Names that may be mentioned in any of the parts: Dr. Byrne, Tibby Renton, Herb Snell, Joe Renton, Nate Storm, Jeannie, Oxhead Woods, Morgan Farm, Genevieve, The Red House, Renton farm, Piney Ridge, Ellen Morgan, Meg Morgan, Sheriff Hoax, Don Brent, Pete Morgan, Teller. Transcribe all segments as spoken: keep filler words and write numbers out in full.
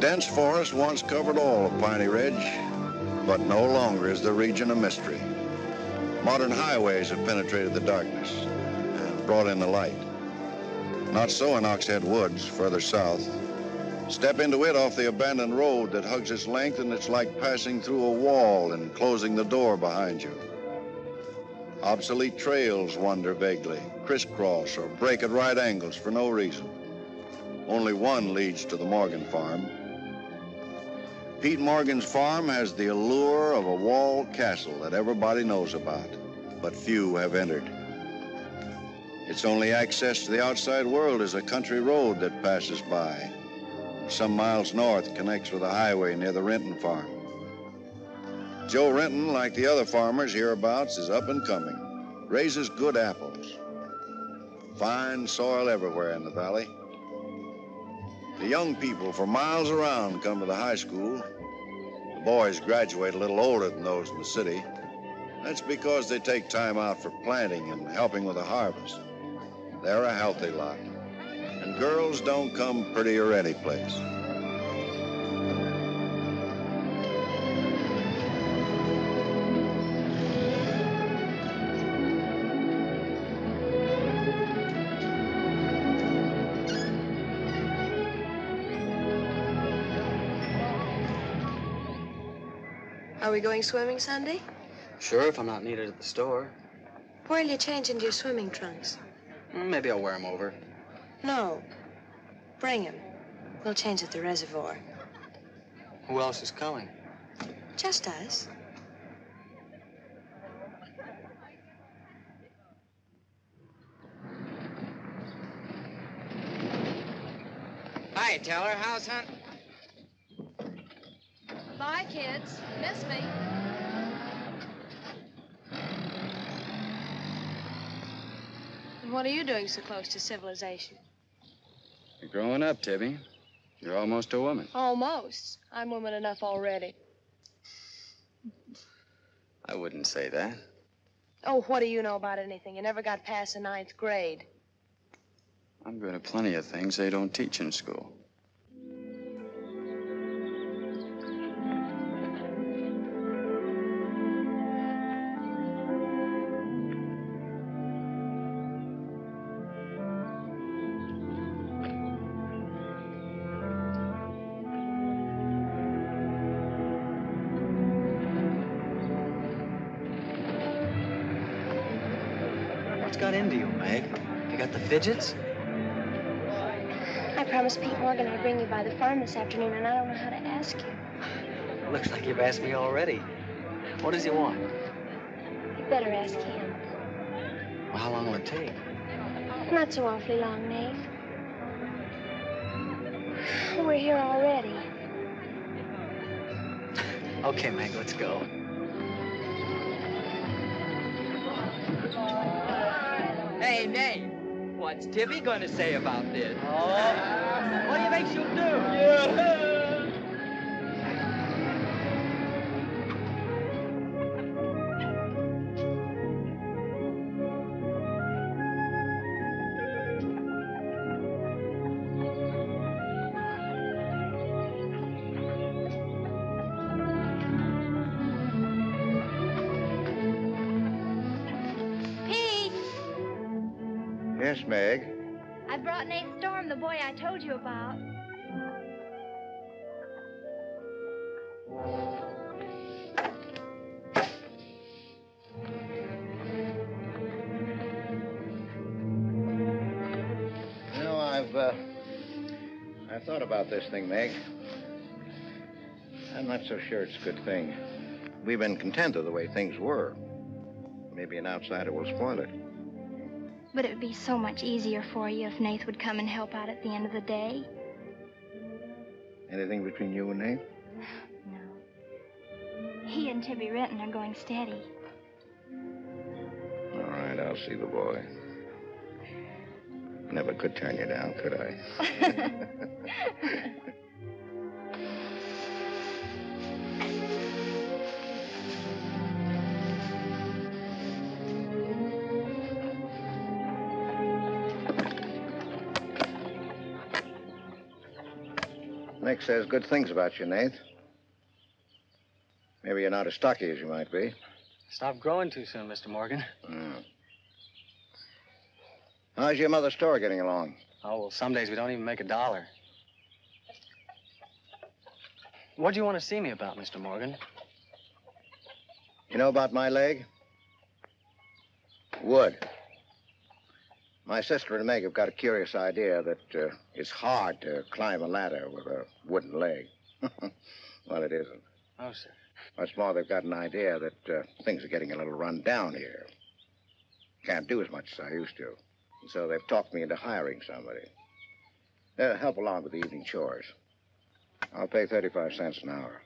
Dense forest once covered all of Piney Ridge, but no longer is the region a mystery. Modern highways have penetrated the darkness and brought in the light. Not so in Oxhead Woods, further south. Step into it off the abandoned road that hugs its length, and it's like passing through a wall and closing the door behind you. Obsolete trails wander vaguely, crisscross or break at right angles for no reason. Only one leads to the Morgan farm. Pete Morgan's farm has the allure of a walled castle that everybody knows about, but few have entered. Its only access to the outside world is a country road that passes by. Some miles north connects with a highway near the Renton farm. Joe Renton, like the other farmers hereabouts, is up and coming, raises good apples. Fine soil everywhere in the valley. The young people for miles around come to the high school. The boys graduate a little older than those in the city. That's because they take time out for planting and helping with the harvest. They're a healthy lot, and girls don't come prettier any place. Are we going swimming Sunday? Sure, if I'm not needed at the store. Where'll you change into your swimming trunks? Maybe I'll wear them over. No. Bring them. We'll change at the reservoir. Who else is coming? Just us. Hi, Teller. How's hunt? Bye, kids. Miss me. And what are you doing so close to civilization? You're growing up, Tibby. You're almost a woman. Almost. I'm woman enough already. I wouldn't say that. Oh, what do you know about anything? You never got past the ninth grade. I'm good at plenty of things they don't teach in school. What's got into you, Meg? You got the fidgets? I promised Pete Morgan I'd bring you by the farm this afternoon, and I don't know how to ask you. Looks like you've asked me already. What does he want? You better ask him. Well, how long will it take? Not so awfully long, Meg. We're here already. Okay, Meg, let's go. Hey, Nate, what's Tibby going to say about this? Oh, what do you think she'll do? Yeah. Pete! Yes, Meg. I brought Nate Storm, the boy I told you about. You know, I've, uh, I've thought about this thing, Meg. I'm not so sure it's a good thing. We've been content with the way things were. Maybe an outsider will spoil it. But it would be so much easier for you if Nate would come and help out at the end of the day. Anything between you and Nate? No. He and Tibby Renton are going steady. All right, I'll see the boy. Never could turn you down, could I? Nick says good things about you, Nate. Maybe you're not as stocky as you might be. Stop growing too soon, Mister Morgan. Mm. How's your mother's store getting along? Oh, well, some days we don't even make a dollar. What do you want to see me about, Mister Morgan? You know about my leg? Wood. My sister and Meg have got a curious idea that uh, it's hard to climb a ladder with a wooden leg. Well, it isn't. Oh, sir. What's more, they've got an idea that uh, things are getting a little run down here. Can't do as much as I used to. And so they've talked me into hiring somebody. They'll help along with the evening chores. I'll pay thirty-five cents an hour.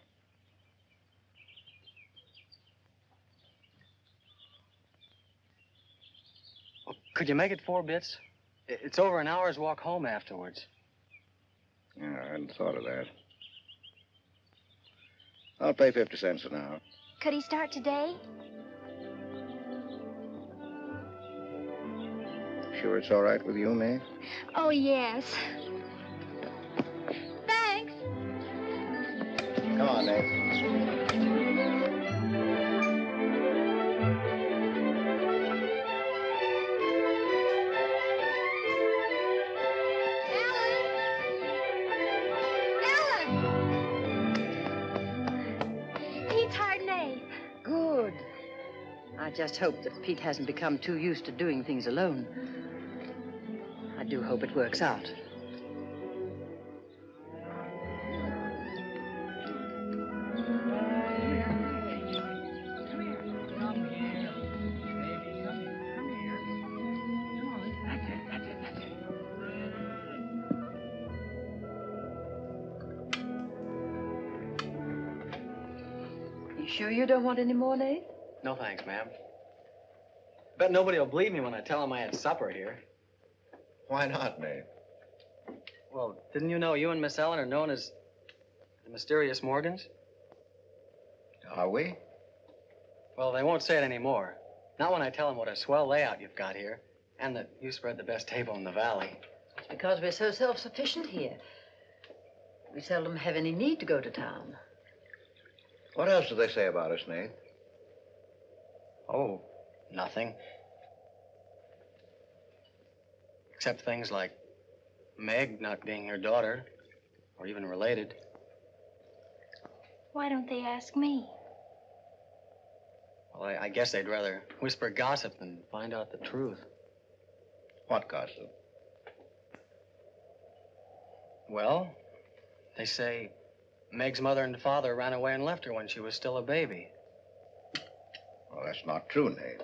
Well, could you make it four bits? It's over an hour's walk home afterwards. Yeah, I hadn't thought of that. I'll pay fifty cents an hour. Could he start today? Sure it's all right with you, Mae? Oh, yes. Thanks. Come on, Nate. Ellen! Ellen! Pete's hired Nate. Good. I just hope that Pete hasn't become too used to doing things alone. I do hope it works out. You sure you don't want any more, Nate? No, thanks, ma'am. Bet nobody will believe me when I tell them I had supper here. Why not, Nate? Well, didn't you know you and Miss Ellen are known as the Mysterious Morgans? Are we? Well, they won't say it anymore. Not when I tell them what a swell layout you've got here, and that you spread the best table in the valley. It's because we're so self-sufficient here. We seldom have any need to go to town. What else do they say about us, Nate? Oh, nothing. Except things like Meg not being your daughter, or even related. Why don't they ask me? Well, I, I guess they'd rather whisper gossip than find out the truth. What gossip? Well, they say Meg's mother and father ran away and left her when she was still a baby. Well, that's not true, Nate.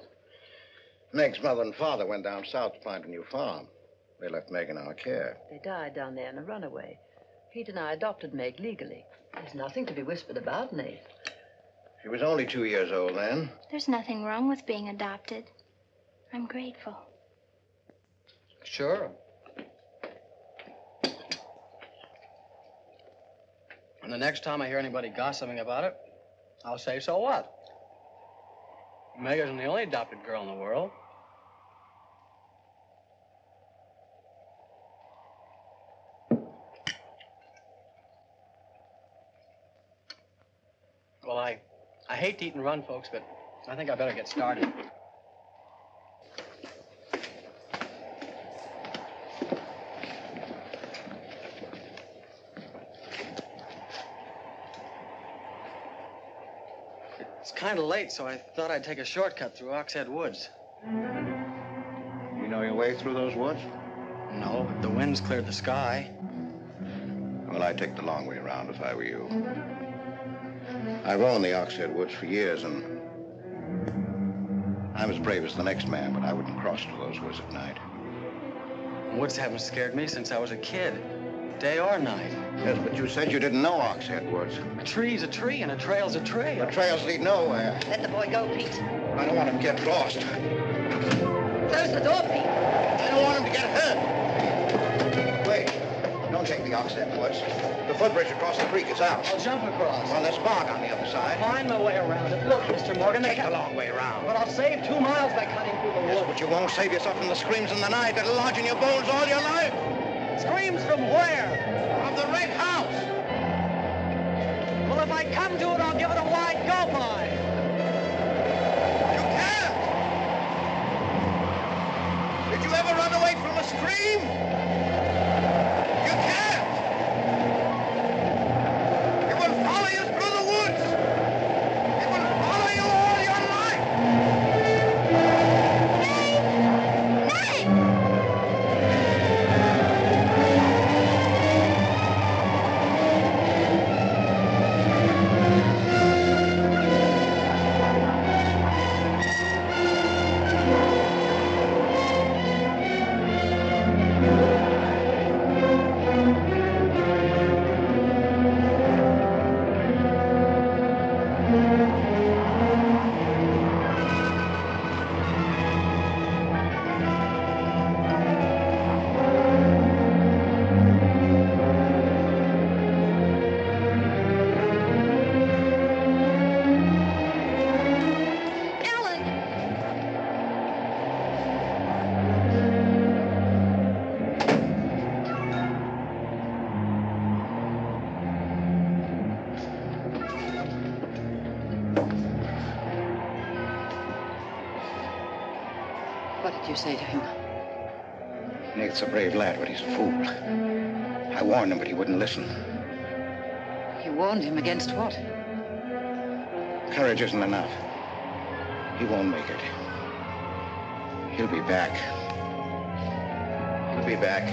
Meg's mother and father went down south to find a new farm. They left Meg in our care. They died down there in a runaway. Pete and I adopted Meg legally. There's nothing to be whispered about, Nate. She was only two years old then. There's nothing wrong with being adopted. I'm grateful. Sure. And the next time I hear anybody gossiping about it, I'll say, so what? Meg isn't the only adopted girl in the world. Well, I, I hate to eat and run, folks, but I think I better get started. It's kind of late, so I thought I'd take a shortcut through Oxhead Woods. You know your way through those woods? No, but the wind's cleared the sky. Well, I'd take the long way around if I were you. I've owned the Oxhead Woods for years, and I'm as brave as the next man, but I wouldn't cross through those woods at night. Woods haven't scared me since I was a kid, day or night. Yes, but you said you didn't know Oxhead Woods. A tree's a tree and a trail's a trail. A trails lead nowhere. Let the boy go, Pete. I don't want him to get lost. Close the door, Pete. I don't want him to get hurt. Wait, don't take the Oxhead Woods. The footbridge across the creek is out. I'll jump across. Well, there's bog on the other side. Find my way around it. Look, Mister Morgan, take the long way around. But I'll save two miles by cutting through the woods. Yes, but you won't save yourself from the screams in the night that'll lodge in your bones all your life. Screams from where? From the Red House. I come to it, I'll give it a wide go by. You can't. Did you ever run away from a stream? You can't. It will follow you through the woods. It will follow you all your life. Nate! Say to him? Nate's a brave lad, but he's a fool. I warned him, but he wouldn't listen. You warned him against what? Courage isn't enough. He won't make it. He'll be back. He'll be back.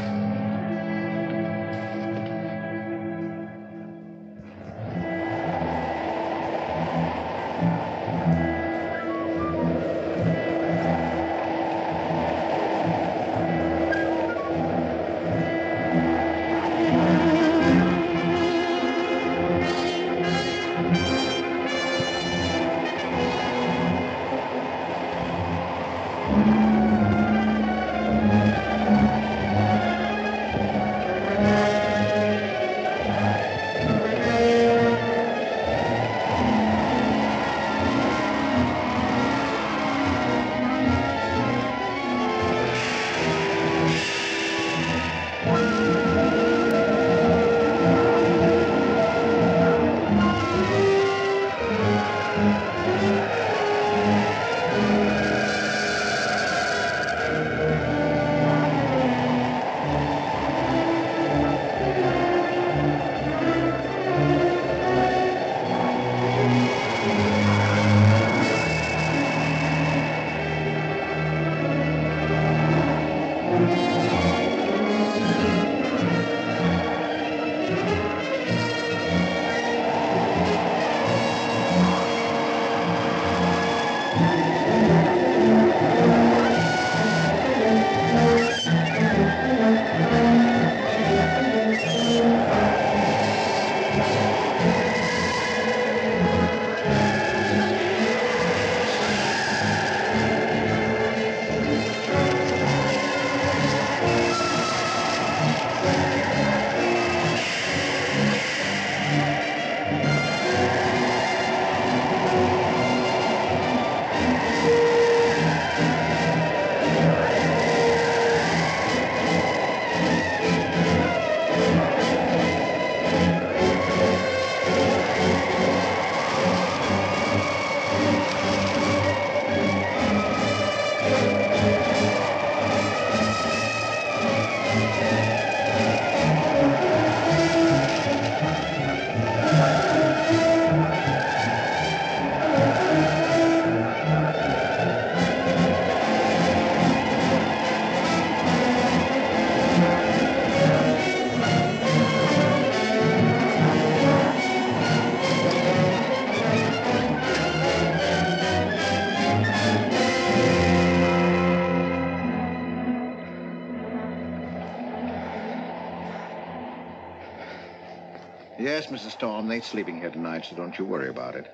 Yes, Missus Storm, Nate's sleeping here tonight, so don't you worry about it.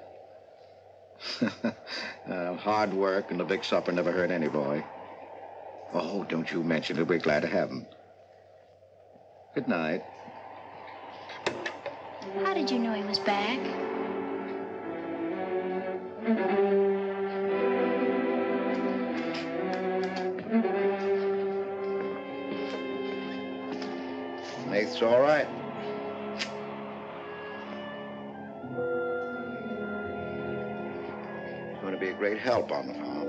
uh, hard work and a big supper never hurt any boy. Oh, don't you mention it. We're glad to have him. Good night. How did you know he was back? Nate's all right. going to be a great help on the farm.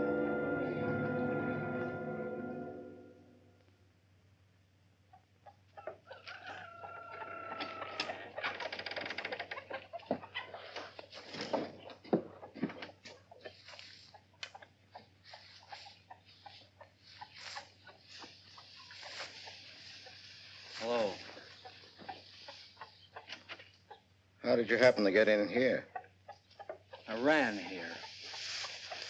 How did you happen to get in here? I ran here.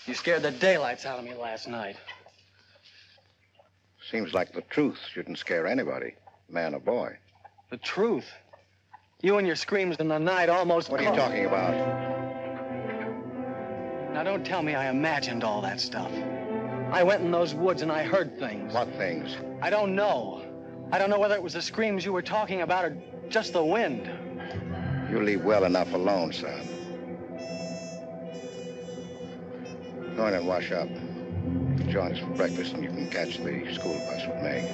You scared the daylights out of me last night. Seems like the truth shouldn't scare anybody, man or boy. The truth? You and your screams in the night almost... What are you talking about? Now, don't tell me I imagined all that stuff. I went in those woods and I heard things. What things? I don't know. I don't know whether it was the screams you were talking about or just the wind. You leave well enough alone, son. Go in and wash up. Join us for breakfast, and you can catch the school bus with Meg.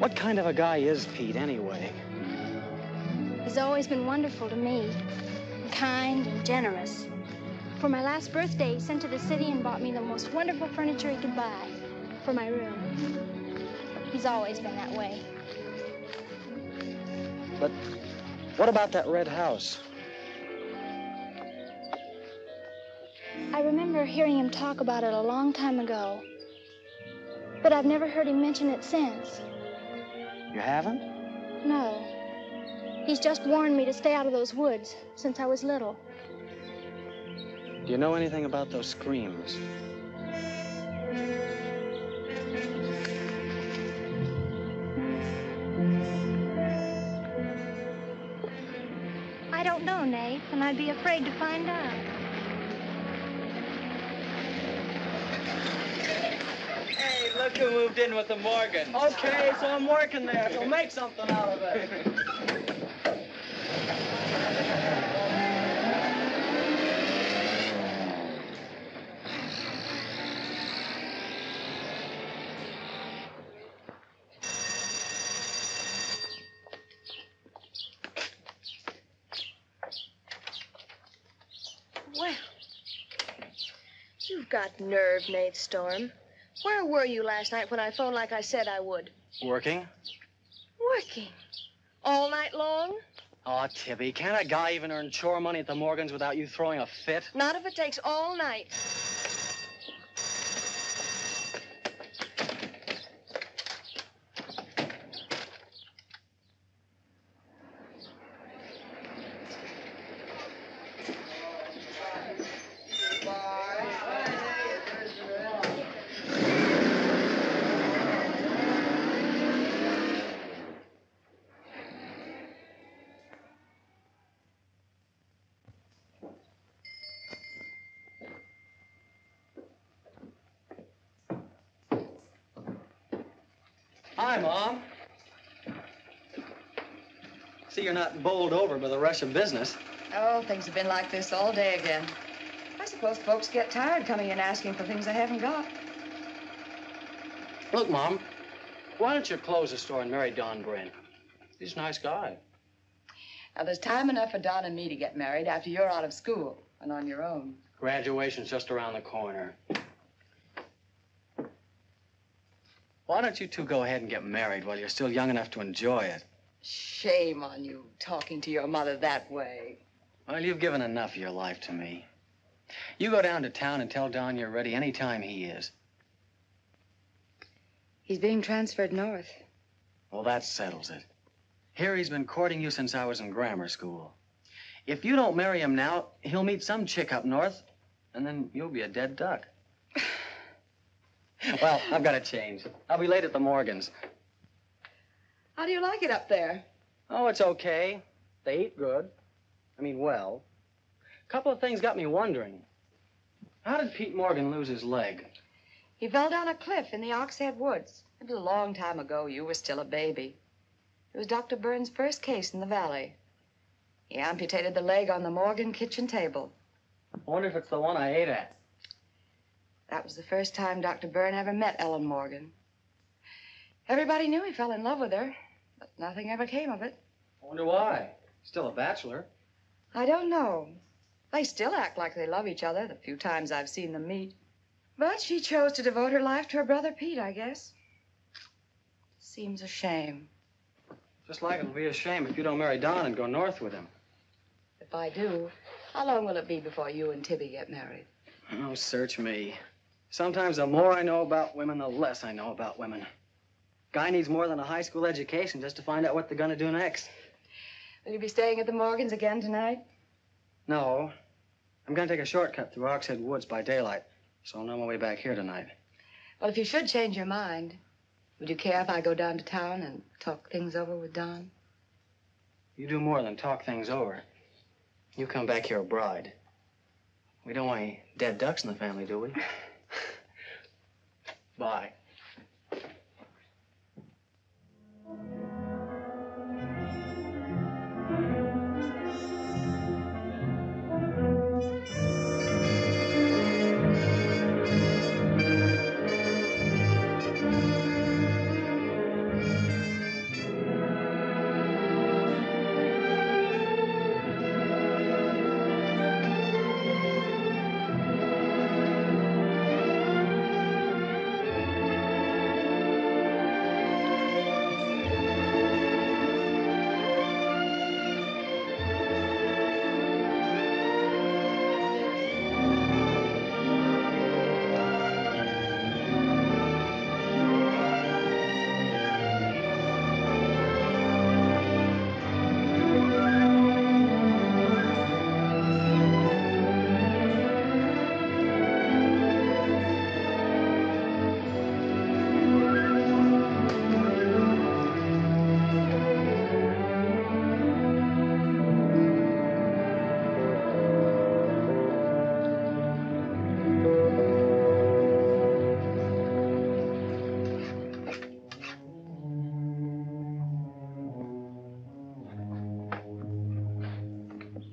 What kind of a guy is Pete, anyway? He's always been wonderful to me. Kind and generous. For my last birthday, he sent to the city and bought me the most wonderful furniture he could buy for my room. He's always been that way. But what about that red house? I remember hearing him talk about it a long time ago, but I've never heard him mention it since. You haven't? No. He's just warned me to stay out of those woods since I was little. Do you know anything about those screams? I don't know, Nate, and I'd be afraid to find out. Hey, look who moved in with the Morgans. Okay, so I'm working there. You'll make something out of it. Got nerve, Nate Storm. Where were you last night when I phoned like I said I would? Working. Working? All night long? Aw, Tibby, can't a guy even earn chore money at the Morgans without you throwing a fit? Not if it takes all night. Hi, Mom. See, you're not bowled over by the rush of business. Oh, things have been like this all day again. I suppose folks get tired coming in asking for things they haven't got. Look, Mom, why don't you close the store and marry Don Brent? He's a nice guy. Now, there's time enough for Don and me to get married after you're out of school and on your own. Graduation's just around the corner. Why don't you two go ahead and get married while you're still young enough to enjoy it? Shame on you, talking to your mother that way. Well, you've given enough of your life to me. You go down to town and tell Don you're ready any time he is. He's being transferred north. Well, that settles it. Here he's been courting you since I was in grammar school. If you don't marry him now, he'll meet some chick up north, and then you'll be a dead duck. Well, I've got to change. I'll be late at the Morgans. How do you like it up there? Oh, it's okay. They eat good. I mean, well. A couple of things got me wondering. How did Pete Morgan lose his leg? He fell down a cliff in the Oxhead Woods. It was a long time ago. You were still a baby. It was Doctor Byrne's first case in the valley. He amputated the leg on the Morgan kitchen table. I wonder if it's the one I ate at. That was the first time Doctor Byrne ever met Ellen Morgan. Everybody knew he fell in love with her, but nothing ever came of it. I wonder why. Still a bachelor. I don't know. They still act like they love each other, the few times I've seen them meet. But she chose to devote her life to her brother Pete, I guess. Seems a shame. Just like it'll be a shame if you don't marry Don and go north with him. If I do, how long will it be before you and Tibby get married? Oh, search me. Sometimes the more I know about women, the less I know about women. Guy needs more than a high school education just to find out what they're gonna do next. Will you be staying at the Morgans again tonight? No. I'm gonna take a shortcut through Oxhead Woods by daylight, so I'll know my way back here tonight. Well, if you should change your mind, would you care if I go down to town and talk things over with Don? You do more than talk things over. You come back here a bride. We don't want any dead ducks in the family, do we? Bye.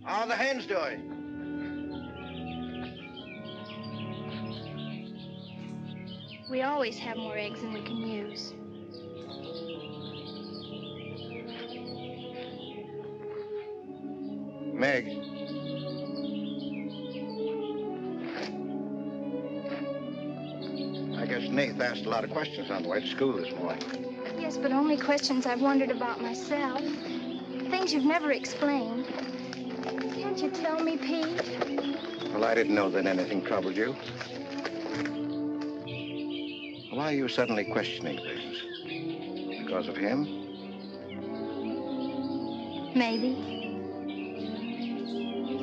How are the hens doing? We always have more eggs than we can use. Meg. I guess Nate asked a lot of questions on the way to school this morning. Yes, but only questions I've wondered about myself. Things you've never explained. Can't you tell me, Pete? Well, I didn't know that anything troubled you. Why are you suddenly questioning things? Because of him? Maybe.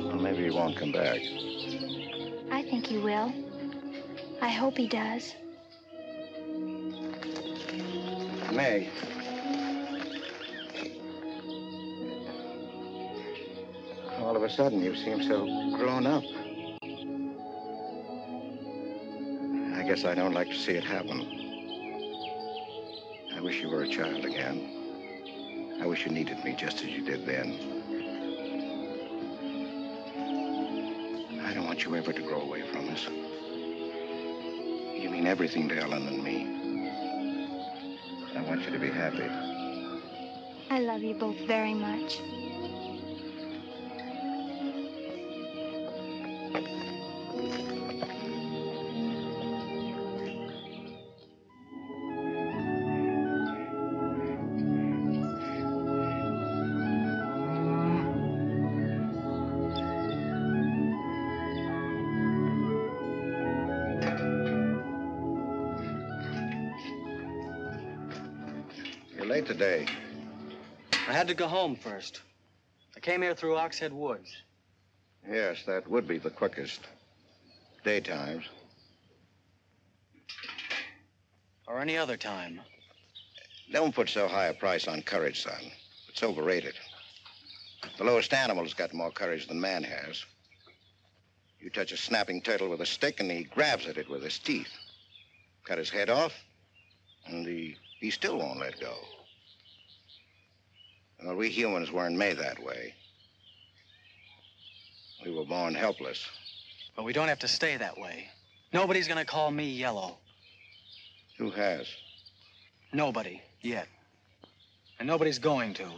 Well, maybe he won't come back. I think he will. I hope he does. Meg. All of a sudden, you seem so grown up. I guess I don't like to see it happen. I wish you were a child again. I wish you needed me just as you did then. I don't want you ever to grow away from us. You mean everything to Ellen and me. I want you to be happy. I love you both very much. Today. I had to go home first. I came here through Oxhead Woods. Yes, that would be the quickest. Daytimes. Or any other time. Don't put so high a price on courage, son. It's overrated. The lowest animal's got more courage than man has. You touch a snapping turtle with a stick and he grabs at it with his teeth. Cut his head off and he, he still won't let go. Well, we humans weren't made that way. We were born helpless. But we don't have to stay that way. Nobody's gonna call me yellow. Who has? Nobody, yet. And nobody's going to.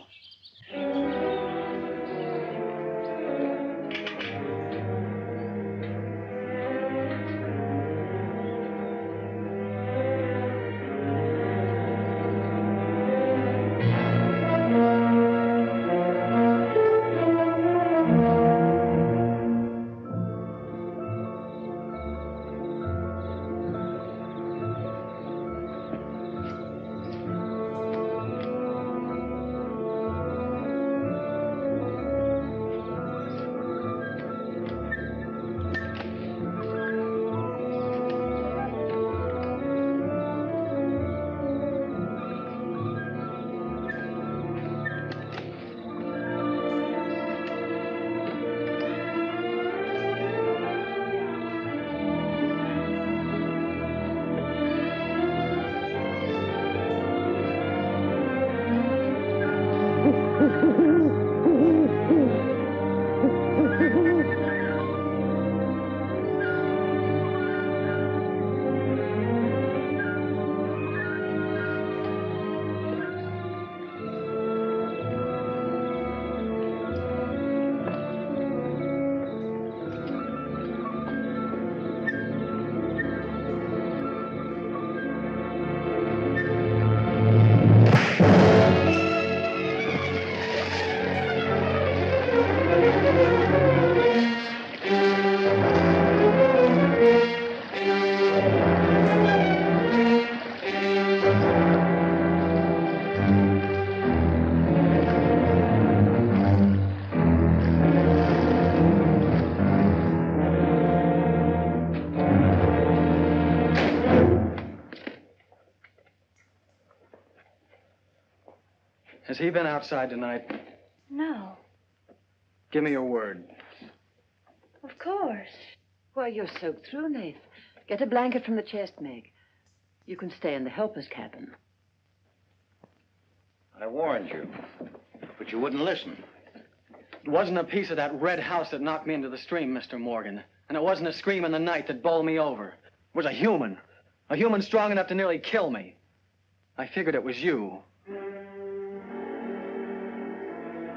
Has he been outside tonight? No. Give me your word. Of course. Why, you're soaked through, Nath. Get a blanket from the chest, Meg. You can stay in the helper's cabin. I warned you, but you wouldn't listen. It wasn't a piece of that red house that knocked me into the stream, Mister Morgan. And it wasn't a scream in the night that bowled me over. It was a human. A human strong enough to nearly kill me. I figured it was you.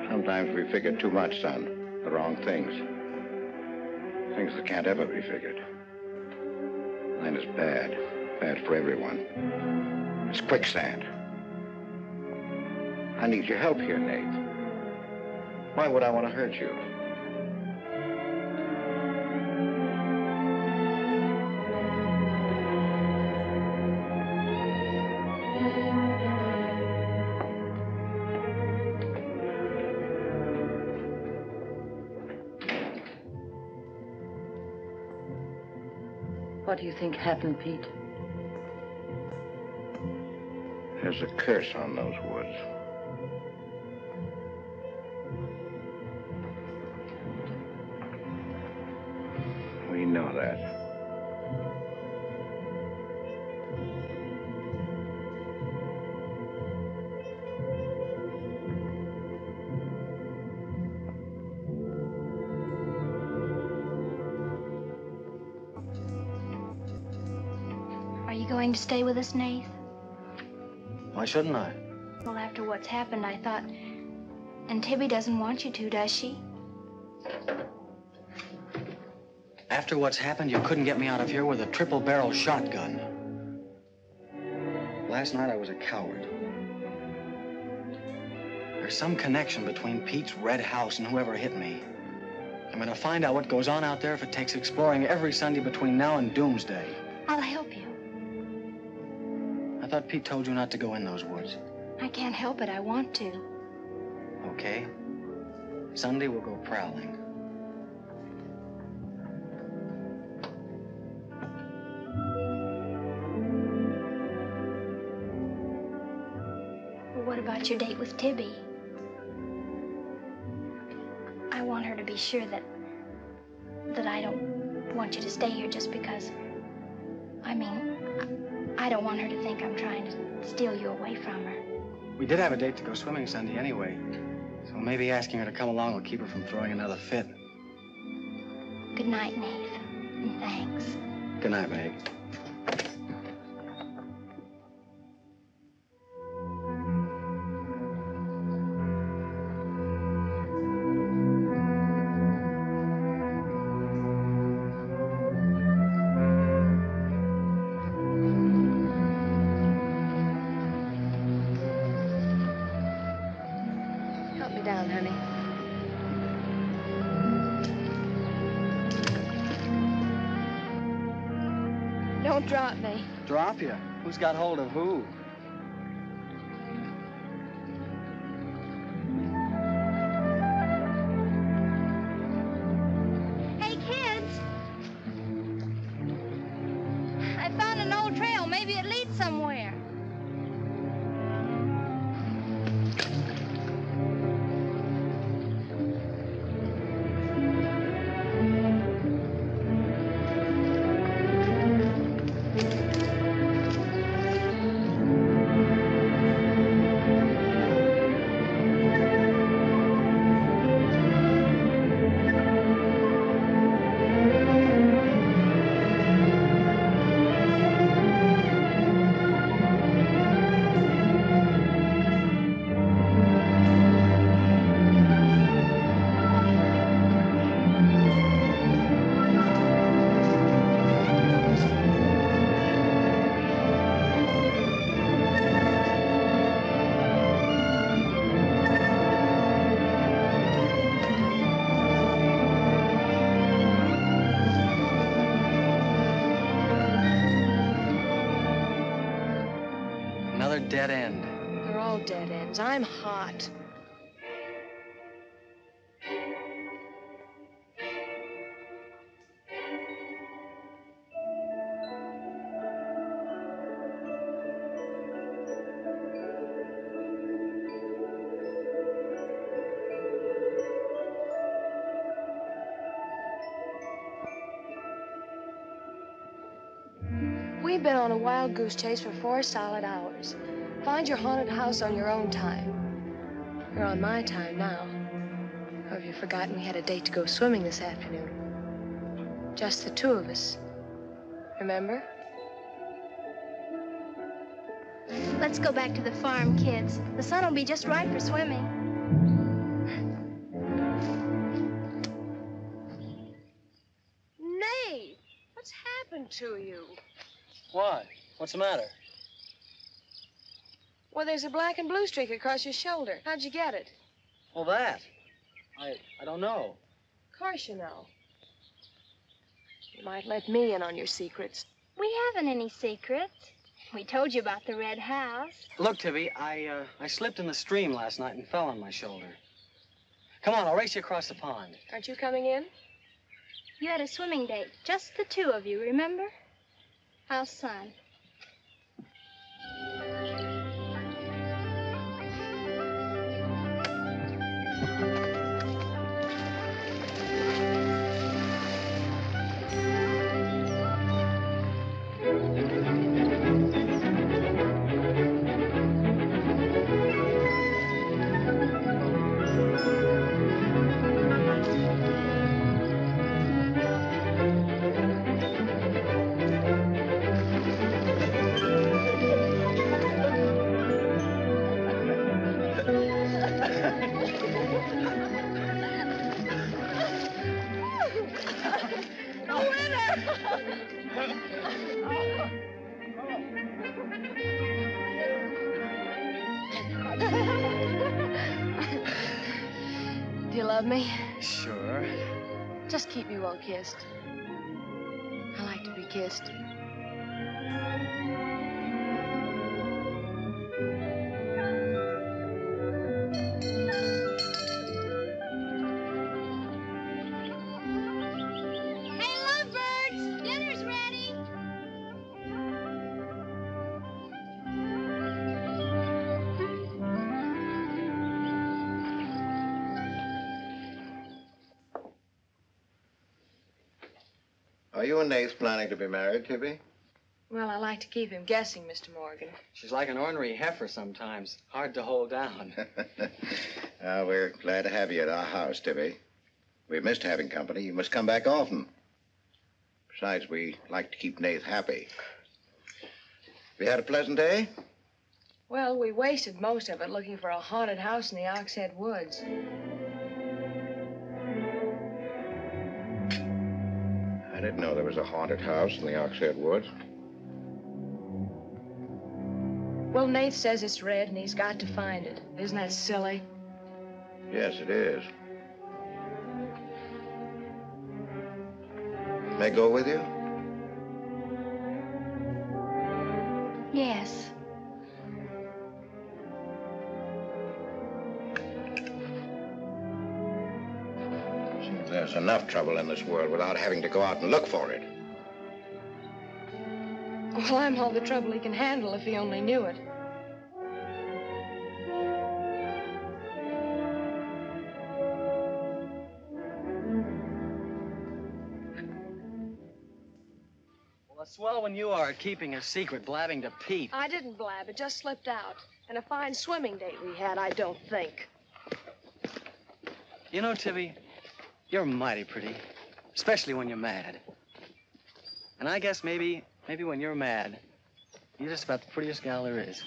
Sometimes we figure too much, son. The wrong things. Things that can't ever be figured. Mine is bad. Bad for everyone. It's quicksand. I need your help here, Nate. Why would I want to hurt you? What do you think happened, Pete? There's a curse on those woods. We know that. To stay with us, Nath? Why shouldn't I? Well, after what's happened, I thought... And Tibby doesn't want you to, does she? After what's happened, you couldn't get me out of here with a triple-barrel shotgun. Last night, I was a coward. There's some connection between Pete's red house and whoever hit me. I'm gonna find out what goes on out there if it takes exploring every Sunday between now and doomsday. I'll help you. I thought Pete told you not to go in those woods. I can't help it. I want to. Okay. Sunday we'll go prowling. Well, what about your date with Tibby? I want her to be sure that... that I don't want you to stay here just because... I mean... I don't want her to think I'm trying to steal you away from her. We did have a date to go swimming Sunday anyway, so maybe asking her to come along will keep her from throwing another fit. Good night, Nath, and thanks. Good night, Meg. Drop me. Drop you? Who's got hold of who? Hey, kids. I found an old trail. Maybe it leads somewhere. Dead end. They're all dead ends. I'm hot. We've been on a wild goose chase for four solid hours. Find your haunted house on your own time. You're on my time now. Or have you forgotten we had a date to go swimming this afternoon? Just the two of us. Remember? Let's go back to the farm, kids. The sun will be just right for swimming. Nate, what's happened to you? Why? What's the matter? Well, there's a black and blue streak across your shoulder. How'd you get it? Well, that. I, I don't know. Of course you know. You might let me in on your secrets. We haven't any secrets. We told you about the Red House. Look, Tibby, I, uh, I slipped in the stream last night and fell on my shoulder. Come on, I'll race you across the pond. Aren't you coming in? You had a swimming date. Just the two of you, remember? I'll sign. Me? Sure. Just keep me well kissed. I like to be kissed. Hey, lovebirds! Dinner's ready! Are you and Nate's planning to be married, Tibby? Well, I like to keep him guessing, Mister Morgan. She's like an ornery heifer sometimes. Hard to hold down. uh, we're glad to have you at our house, Tibby. We missed having company. You must come back often. Besides, we like to keep Nate happy. We had a pleasant day? Well, we wasted most of it looking for a haunted house in the Oxhead Woods. I didn't know there was a haunted house in the Oxhead Woods. Well, Nate says it's red, and he's got to find it. Isn't that silly? Yes, it is. May I go with you? Yes. See, there's enough trouble in this world without having to go out and look for it. Well, I'm all the trouble he can handle if he only knew it. Swell when you are keeping a secret, blabbing to Pete. I didn't blab, it just slipped out. And a fine swimming date we had, I don't think. You know, Tibby, you're mighty pretty, especially when you're mad. And I guess maybe, maybe when you're mad, you're just about the prettiest gal there is.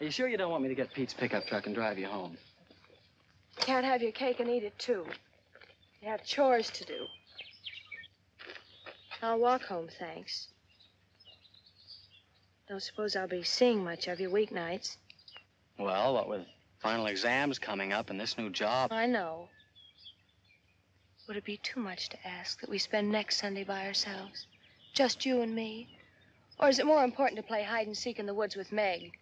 Are you sure you don't want me to get Pete's pickup truck and drive you home? Can't have your cake and eat it, too. You have chores to do. I'll walk home, thanks. Don't suppose I'll be seeing much of you weeknights. Well, what with final exams coming up and this new job... I know. Would it be too much to ask that we spend next Sunday by ourselves? Just you and me? Or is it more important to play hide-and-seek in the woods with Meg?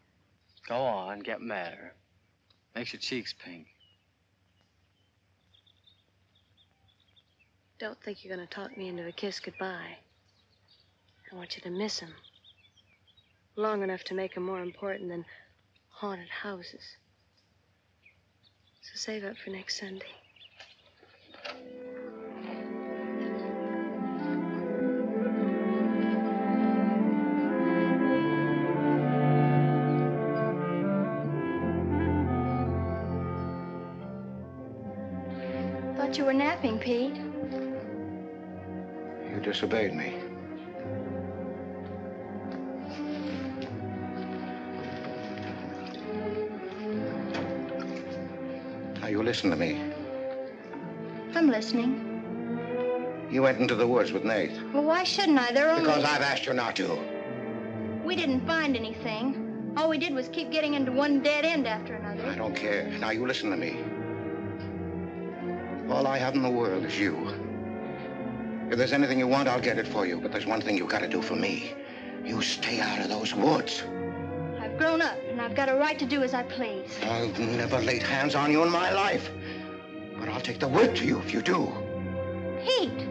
Go on, get madder. Makes your cheeks pink. Don't think you're going to talk me into a kiss goodbye. I want you to miss him. Long enough to make him more important than haunted houses. So save up for next Sunday. Thought you were napping, Pete. You disobeyed me. Now, you listen to me. I'm listening. You went into the woods with Nate. Well, why shouldn't I? They're only... Because I've asked you not to. We didn't find anything. All we did was keep getting into one dead end after another. I don't care. Now, you listen to me. All I have in the world is you. If there's anything you want, I'll get it for you. But there's one thing you've got to do for me. You stay out of those woods. I've grown up, and I've got a right to do as I please. I've never laid hands on you in my life. But I'll take the whip to you if you do. Pete!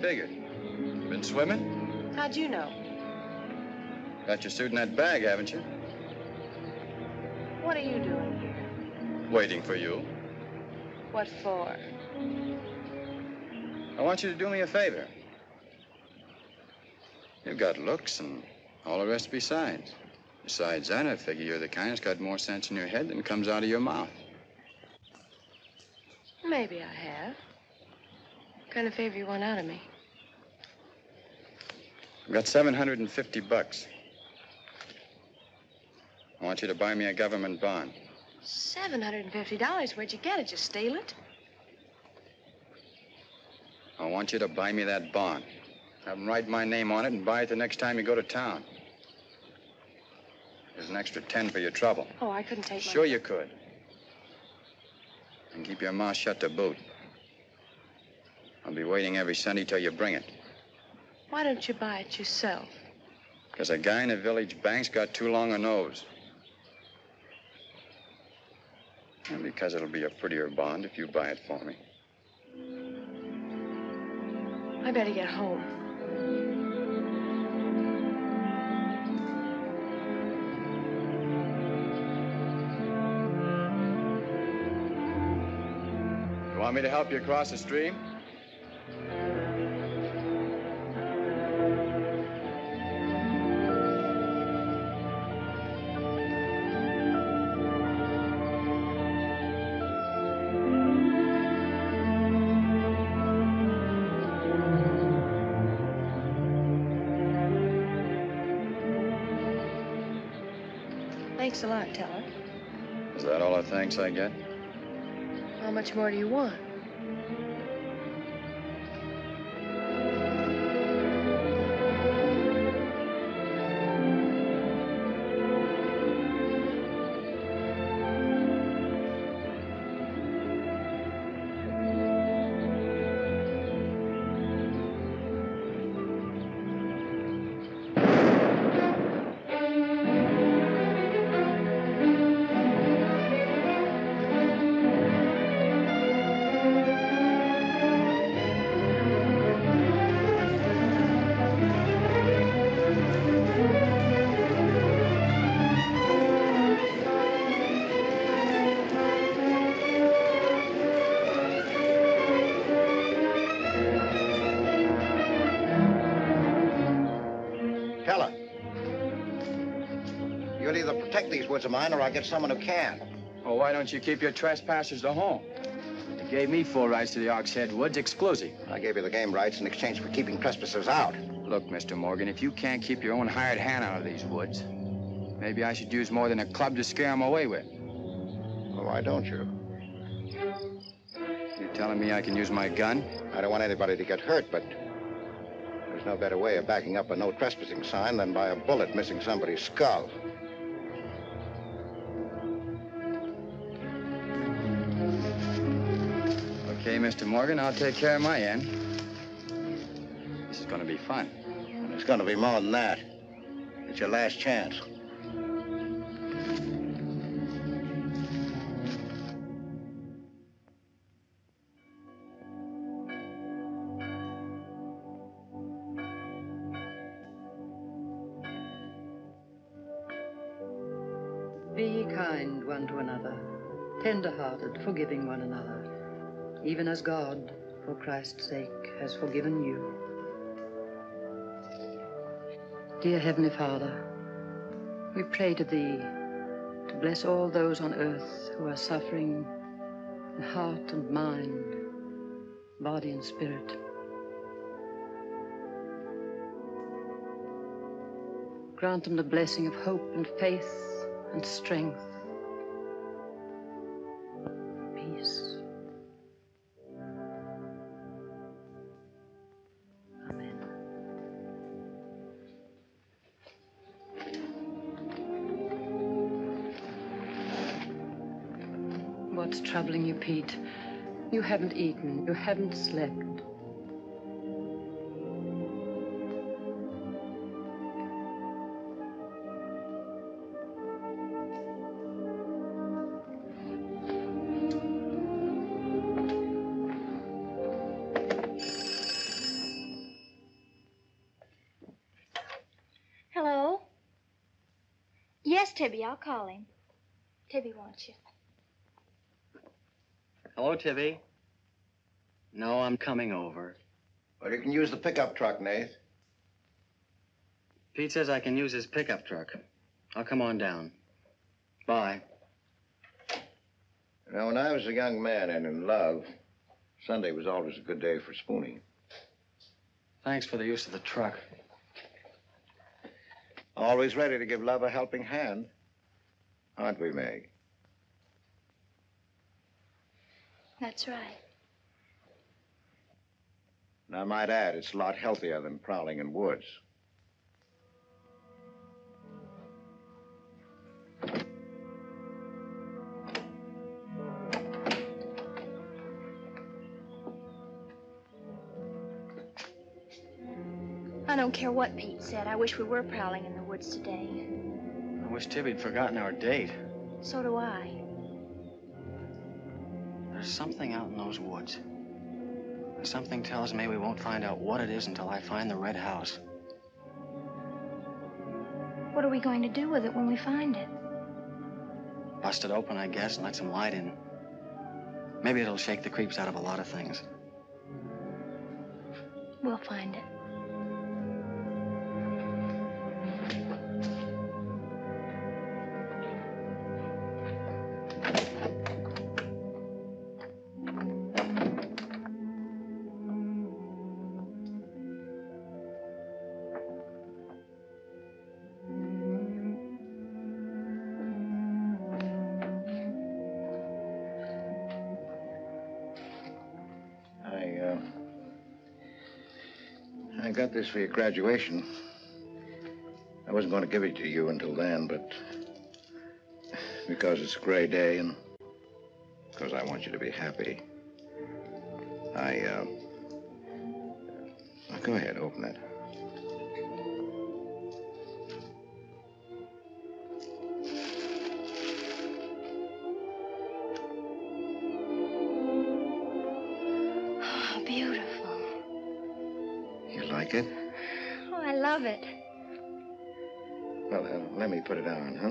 Figured. Been swimming? How'd you know? Got your suit in that bag, haven't you? What are you doing here? Waiting for you. What for? I want you to do me a favor. You've got looks and all the rest besides. Besides that, I figure you're the kind that's got more sense in your head than comes out of your mouth. Maybe I have. What kind of favor you want out of me? I've got seven hundred fifty bucks. I want you to buy me a government bond. seven hundred fifty dollars? Where'd you get it? You steal it? I want you to buy me that bond. Have them write my name on it and buy it the next time you go to town. There's an extra ten for your trouble. Oh, I couldn't take my... Sure you could. And keep your mouth shut to boot. I'll be waiting every Sunday till you bring it. Why don't you buy it yourself? Because a guy in the village bank's got too long a nose. And because it'll be a prettier bond if you buy it for me. I better get home. You want me to help you across the stream? Thanks a lot, Teller. Is that all the thanks I get? How much more do you want? Woods of mine, or I'll get someone who can. Well, why don't you keep your trespassers to home? You gave me full rights to the Oxhead Woods, exclusive. I gave you the game rights in exchange for keeping trespassers out. Look, Mister Morgan, if you can't keep your own hired hand out of these woods, maybe I should use more than a club to scare them away with. Well, why don't you? You're telling me I can use my gun? I don't want anybody to get hurt, but there's no better way of backing up a no trespassing sign than by a bullet missing somebody's skull. Okay, Mister Morgan, I'll take care of my end. This is going to be fun. And it's going to be more than that. It's your last chance. Be kind one to another, tender-hearted, forgiving one another. Even as God, for Christ's sake, has forgiven you. Dear Heavenly Father, we pray to Thee to bless all those on earth who are suffering in heart and mind, body and spirit. Grant them the blessing of hope and faith and strength. Troubling you, Pete. You haven't eaten, you haven't slept. Hello? Yes, Tibby, I'll call him. Tibby wants you. Hello, Tibby. No, I'm coming over. Well, you can use the pickup truck, Nate. Pete says I can use his pickup truck. I'll come on down. Bye. You know, when I was a young man and in love, Sunday was always a good day for spooning. Thanks for the use of the truck. Always ready to give love a helping hand, aren't we, Meg? That's right. And I might add, it's a lot healthier than prowling in woods. I don't care what Pete said. I wish we were prowling in the woods today. I wish Tibby'd forgotten our date. So do I. There's something out in those woods. Something tells me we won't find out what it is until I find the Red House. What are we going to do with it when we find it? Bust it open, I guess, and let some light in. Maybe it'll shake the creeps out of a lot of things. We'll find it. I got this for your graduation. I wasn't going to give it to you until then, but because it's a gray day and because I want you to be happy, I, uh... Go ahead, open that. It? Oh, I love it. Well, uh, let me put it on, huh?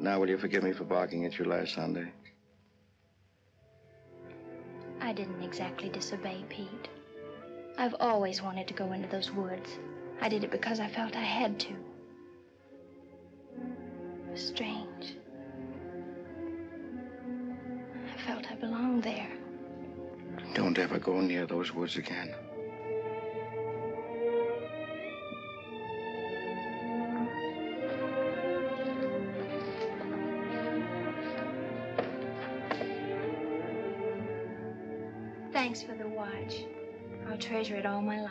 Now, will you forgive me for barking at you last Sunday? I didn't exactly disobey, Pete. I've always wanted to go into those woods. I did it because I felt I had to. Was strange. I felt I belonged there. Don't ever go near those woods again. Thanks for the watch. I'll treasure it all my life.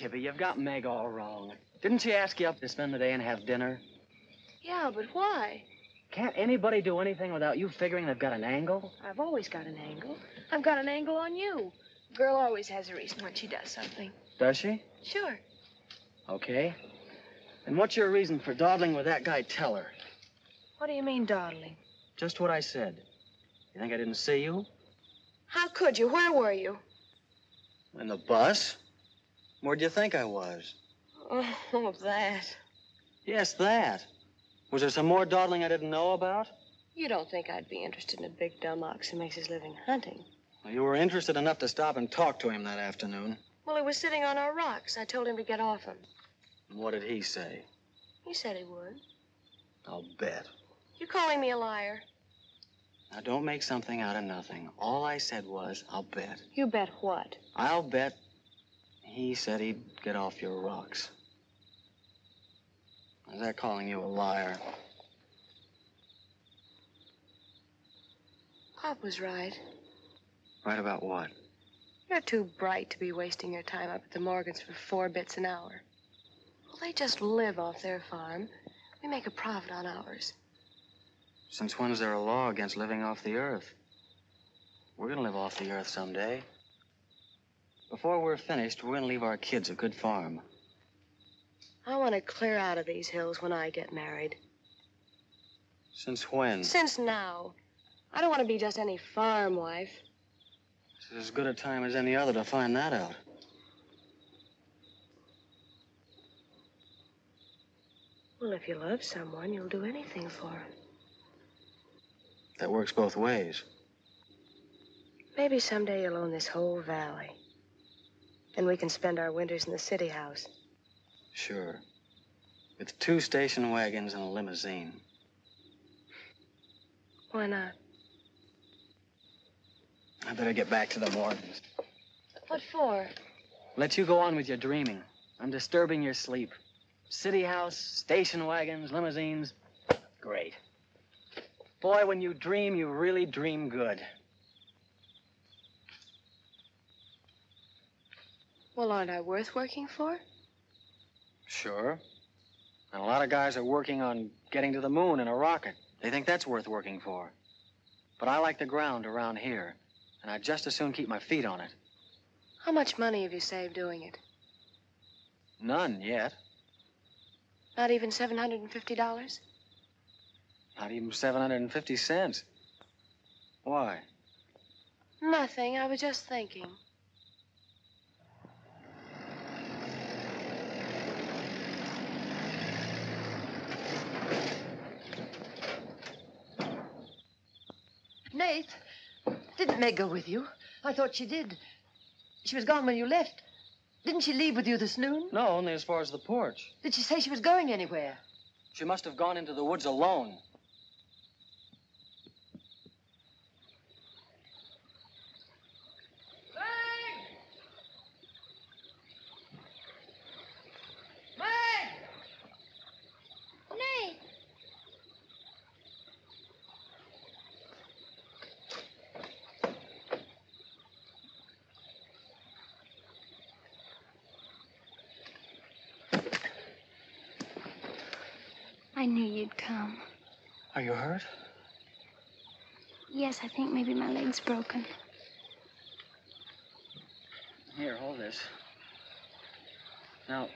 Tibby, you've got Meg all wrong. Didn't she ask you up to spend the day and have dinner? Yeah, but why? Can't anybody do anything without you figuring they've got an angle? I've always got an angle. I've got an angle on you. A girl always has a reason when she does something. Does she? Sure. Okay. And what's your reason for dawdling with that guy Teller? What do you mean, dawdling? Just what I said. You think I didn't see you? How could you? Where were you? In the bus. Where'd you think I was? Oh, that. Yes, that. Was there some more dawdling I didn't know about? You don't think I'd be interested in a big dumb ox who makes his living hunting? Well, you were interested enough to stop and talk to him that afternoon. Well, he was sitting on our rocks. I told him to get off him. And what did he say? He said he would. I'll bet. You're calling me a liar. Now, don't make something out of nothing. All I said was, I'll bet. You bet what? I'll bet he said he'd get off your rocks. Is that calling you a liar? Pop was right. Right about what? You're too bright to be wasting your time up at the Morgans for four bits an hour. Well, they just live off their farm. We make a profit on ours. Since when is there a law against living off the earth? We're gonna live off the earth someday. Before we're finished, we're gonna leave our kids a good farm. I want to clear out of these hills when I get married. Since when? Since now. I don't want to be just any farm wife. It's as good a time as any other to find that out. Well, if you love someone, you'll do anything for him. That works both ways. Maybe someday you'll own this whole valley. And we can spend our winters in the city house. Sure. With two station wagons and a limousine. Why not? I better get back to the Morgans. What for? Let you go on with your dreaming. I'm disturbing your sleep. City house, station wagons, limousines. Great. Boy, when you dream, you really dream good. Well, aren't I worth working for? Sure. And a lot of guys are working on getting to the moon in a rocket. They think that's worth working for. But I like the ground around here, and I'd just as soon keep my feet on it. How much money have you saved doing it? None yet. Not even seven hundred fifty dollars? Not even seven hundred fifty cents. Why? Nothing. I was just thinking. Nate, didn't Meg go with you? I thought she did. She was gone when you left. Didn't she leave with you this noon? No, only as far as the porch. Did she say she was going anywhere? She must have gone into the woods alone. I knew you'd come. Are you hurt? Yes, I think maybe my leg's broken. Here, hold this. Now,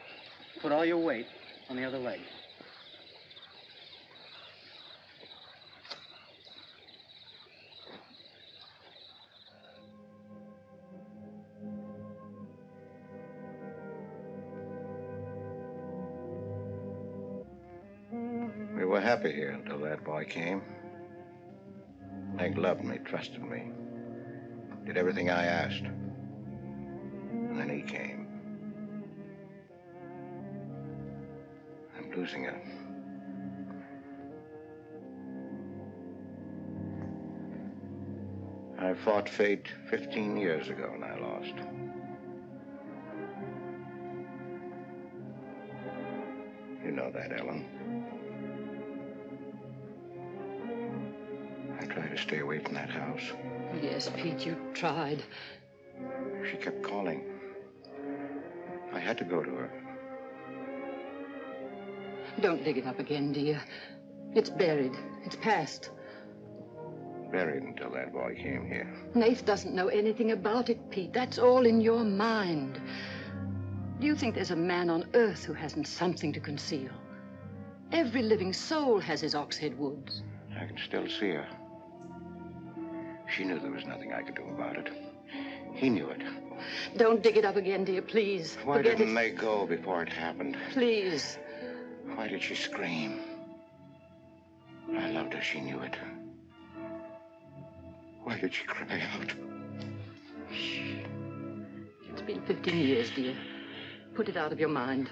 put all your weight on the other leg. Happy here until that boy came. Meg loved me, trusted me, did everything I asked. And then he came. I'm losing it. I fought fate fifteen years ago and I lost. You know that, Ellen. To stay away from that house. Yes, Pete, you tried. She kept calling. I had to go to her. Don't dig it up again, dear. It's buried. It's past. Buried until that boy came here. Nath doesn't know anything about it, Pete. That's all in your mind. Do you think there's a man on earth who hasn't something to conceal? Every living soul has his Oxhead Woods. I can still see her. She knew there was nothing I could do about it. He knew it. Don't dig it up again, dear, please. Why Forget didn't it. They go before it happened? Please. Why did she scream? I loved her. She knew it. Why did she cry out? Shh. It's been fifteen years, dear. Put it out of your mind.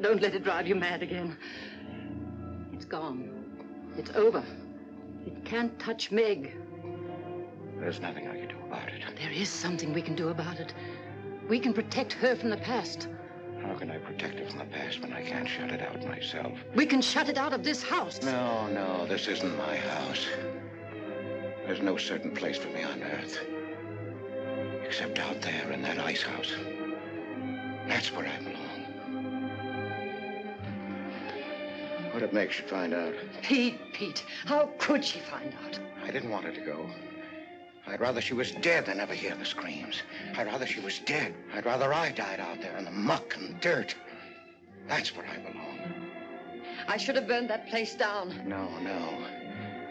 Don't let it drive you mad again. It's gone. It's over. It can't touch Meg. There's nothing I can do about it. There is something we can do about it. We can protect her from the past. How can I protect her from the past when I can't shut it out myself? We can shut it out of this house. No, no, this isn't my house. There's no certain place for me on Earth. Except out there in that ice house. That's where I belong. What'd it make she find out? Pete, Pete, how could she find out? I didn't want her to go. I'd rather she was dead than ever hear the screams. I'd rather she was dead. I'd rather I died out there in the muck and dirt. That's where I belong. I should have burned that place down. No, no.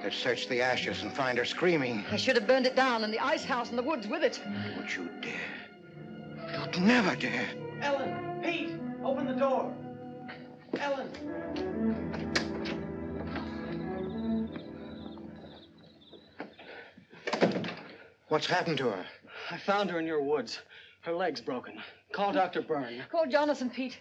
They'd search the ashes and find her screaming. I should have burned it down and the ice house and the woods with it. Would you dare? You'd never dare. Ellen! Pete! Open the door! Ellen! What's happened to her? I found her in your woods. Her leg's broken. Call Doctor Byrne. Call Jonathan, Pete.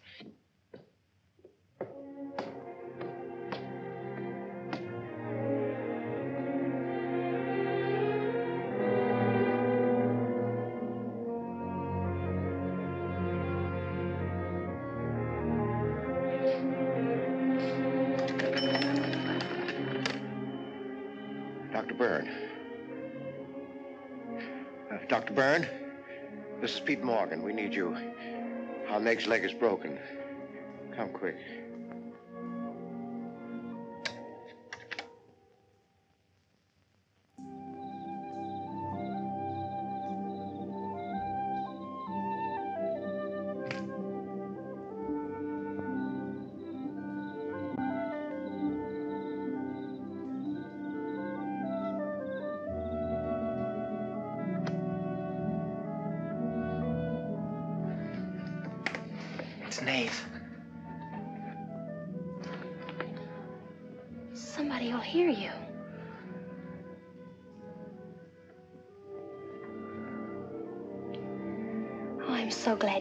Doctor Byrne. Doctor Byrne, this is Pete Morgan. We need you. Our Meg's leg is broken. Come quick.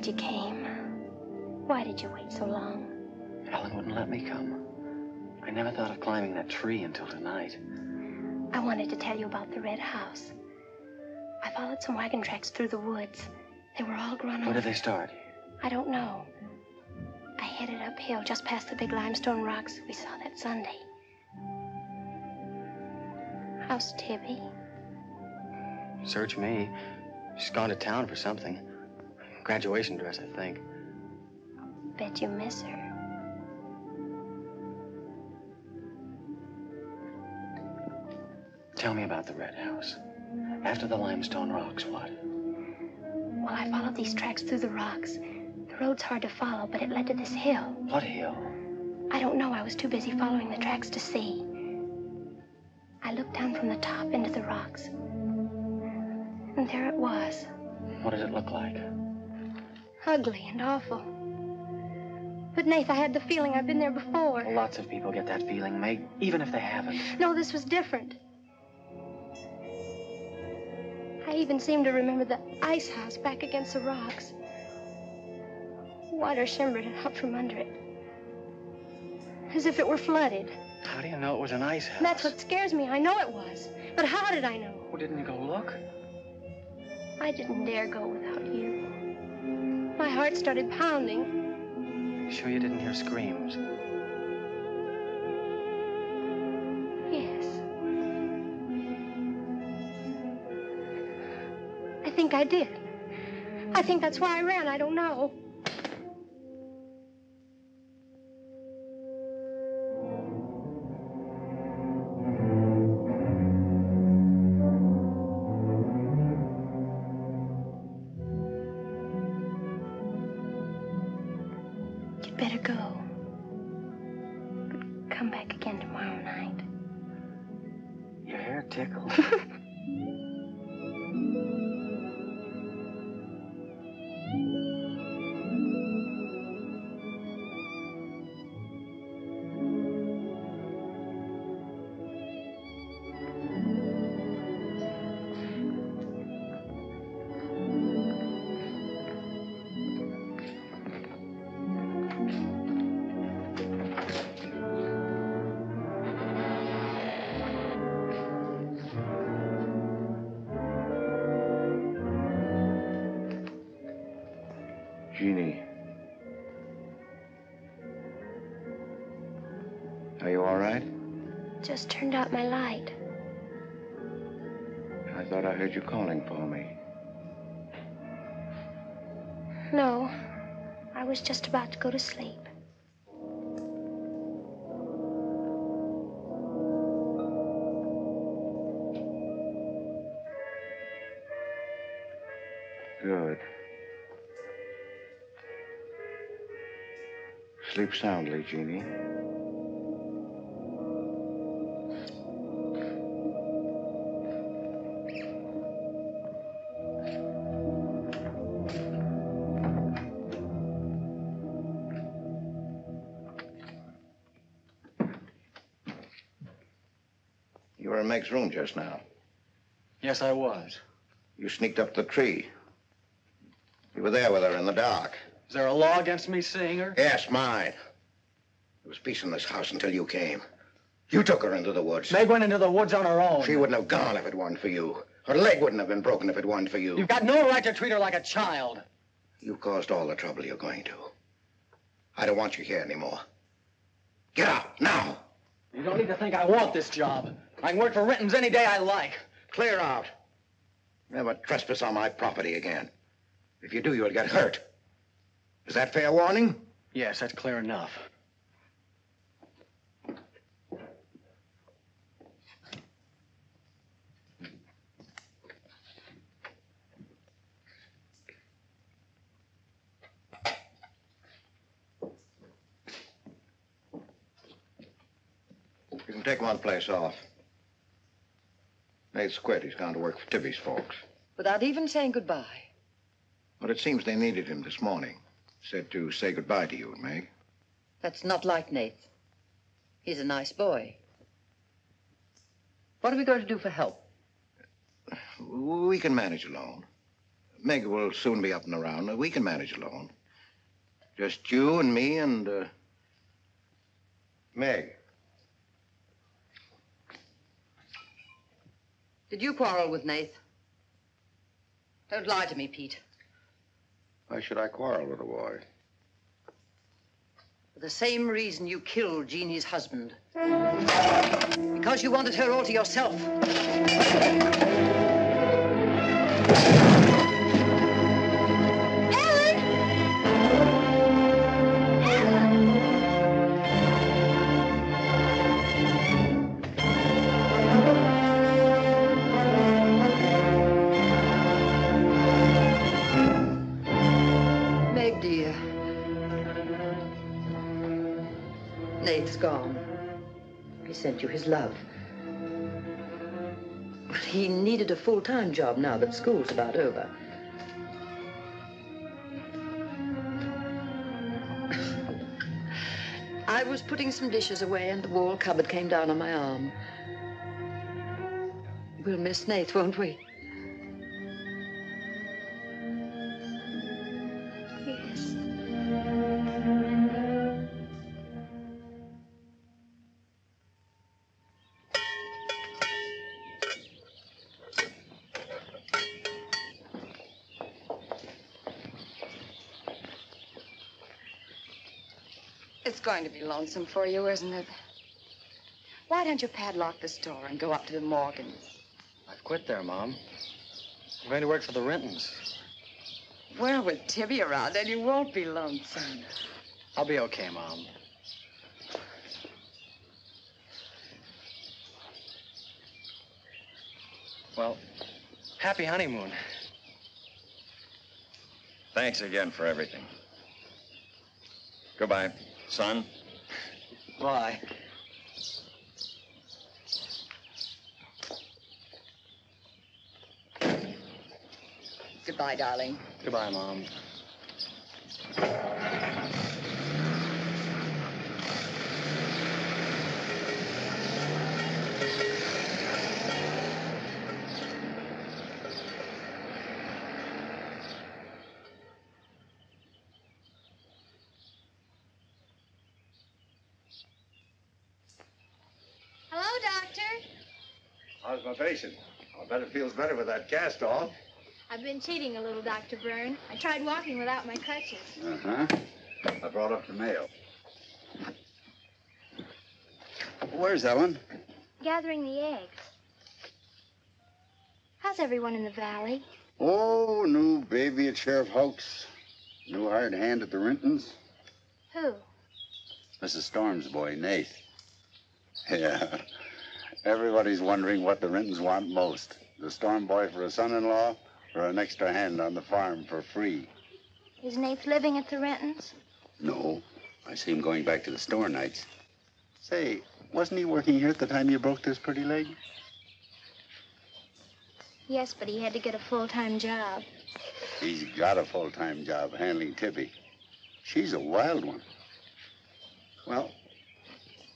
You came. Why did you wait so long? Ellen wouldn't let me come. I never thought of climbing that tree until tonight. I wanted to tell you about the Red House. I followed some wagon tracks through the woods. They were all grown up. Where did they start? I don't know. I headed uphill just past the big limestone rocks we saw that Sunday. How's Tibby? Search me. She's gone to town for something. Graduation dress, I think. Bet you miss her. Tell me about the Red House. After the limestone rocks, what? Well, I followed these tracks through the rocks. The road's hard to follow, but it led to this hill. What hill? I don't know. I was too busy following the tracks to see. I looked down from the top into the rocks. And there it was. What did it look like? Ugly and awful. But, Nath, I had the feeling I've been there before. Well, lots of people get that feeling, Meg, even if they haven't. No, this was different. I even seem to remember the ice house back against the rocks. Water shimmered out from under it, as if it were flooded. How do you know it was an ice house? That's what scares me. I know it was. But how did I know? Well, didn't you go look? I didn't dare go without you. My heart started pounding. Sure you didn't hear screams? Yes. I think I did. I think that's why I ran. I don't know. tickled. Jeannie. Are you all right? Just turned out my light. I thought I heard you calling for me. No, I was just about to go to sleep. Good. Sleep soundly, Jeannie. You were in Meg's room just now. Yes, I was. You sneaked up the tree. You were there with her in the dark. Is there a law against me seeing her? Yes, mine. There was peace in this house until you came. You took her into the woods. Meg went into the woods on her own. She wouldn't have gone if it weren't for you. Her leg wouldn't have been broken if it weren't for you. You've got no right to treat her like a child. You caused all the trouble you're going to. I don't want you here anymore. Get out, now! You don't need to think I want this job. I can work for Renton's any day I like. Clear out. Never trespass on my property again. If you do, you'll get hurt. Is that fair warning? Yes, that's clear enough. You can take one place off. Nate's quit. He's gone to work for Tibby's folks. Without even saying goodbye. But it seems they needed him this morning. Said to say goodbye to you and Meg. That's not like Nate. He's a nice boy. What are we going to do for help? We can manage alone. Meg will soon be up and around. We can manage alone. Just you and me and uh, Meg. Did you quarrel with Nate? Don't lie to me, Pete. Why should I quarrel with a boy? For the same reason you killed Jeannie's husband. Because you wanted her all to yourself. Nate's gone. He sent you his love. Well, he needed a full-time job now that school's about over. I was putting some dishes away and the wall cupboard came down on my arm. We'll miss Nate, won't we? It's going to be lonesome for you, isn't it? Why don't you padlock this door and go up to the Morgans? I've quit there, Mom. I'm going to work for the Rentons. Well, with Tibby around, then you won't be lonesome. I'll be okay, Mom. Well, happy honeymoon. Thanks again for everything. Goodbye. Son? Why? Goodbye, darling. Goodbye, Mom. My patient. I bet it feels better with that cast off. I've been cheating a little, Doctor Byrne. I tried walking without my crutches. Uh-huh. I brought up the mail. Where's Ellen? Gathering the eggs. How's everyone in the valley? Oh, new baby at Sheriff Hoax. New hired hand at the Rentons. Who? Missus Storm's boy, Nate. Yeah. Everybody's wondering what the Rentons want most. The Storm boy for a son-in-law or an extra hand on the farm for free. Is Nate living at the Rentons? No. I see him going back to the store nights. Say, wasn't he working here at the time you broke this pretty leg? Yes, but he had to get a full-time job. He's got a full-time job handling Tibby. She's a wild one. Well,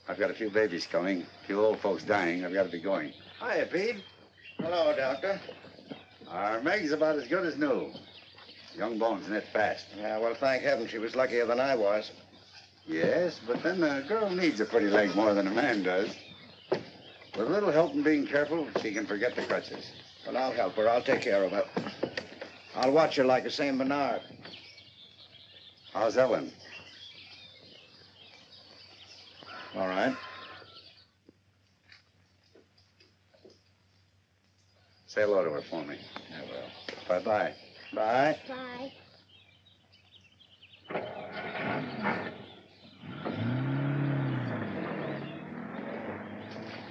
I've got a few babies coming, a few old folks dying. I've got to be going. Hiya, Pete. Hello, Doctor. Our Meg's about as good as new. Young bones knit fast. Yeah, well, thank heaven she was luckier than I was. Yes, but then a girl needs a pretty leg more than a man does. With a little help in being careful, she can forget the crutches. Well, I'll help her. I'll take care of her. I'll watch her like a Saint Bernard. How's Ellen? All right. Say hello to her for me. I will. Bye-bye. Bye. Bye.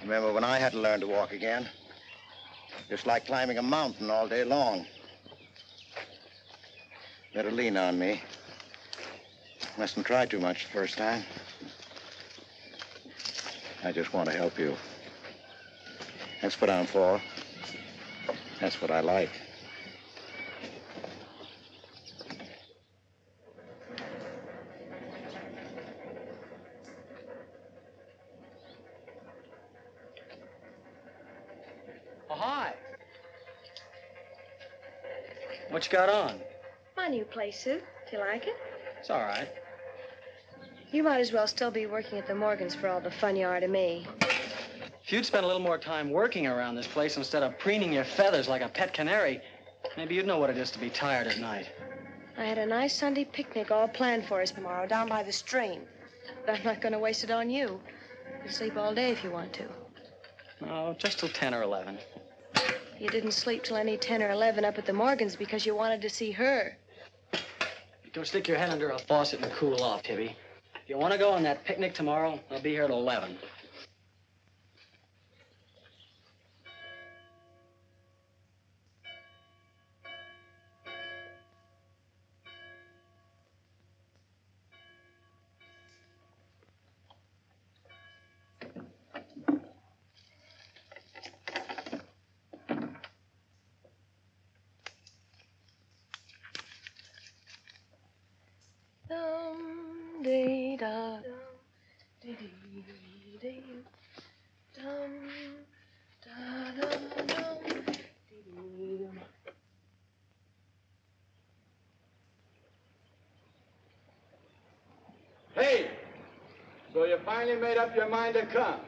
Remember when I had to learn to walk again? Just like climbing a mountain all day long. Better lean on me. Mustn't try too much the first time. I just want to help you. That's what I'm for. That's what I like. Oh, hi. What you got on? My new play suit. Do you like it? It's all right. You might as well still be working at the Morgans for all the fun you are to me. If you'd spend a little more time working around this place instead of preening your feathers like a pet canary, maybe you'd know what it is to be tired at night. I had a nice Sunday picnic all planned for us tomorrow down by the stream. But I'm not going to waste it on you. You can sleep all day if you want to. No, just till ten or eleven. You didn't sleep till any ten or eleven up at the Morgans because you wanted to see her. Don't stick your head under a faucet and cool off, Tibby. If you want to go on that picnic tomorrow, I'll be here at eleven. Finally made up your mind to come.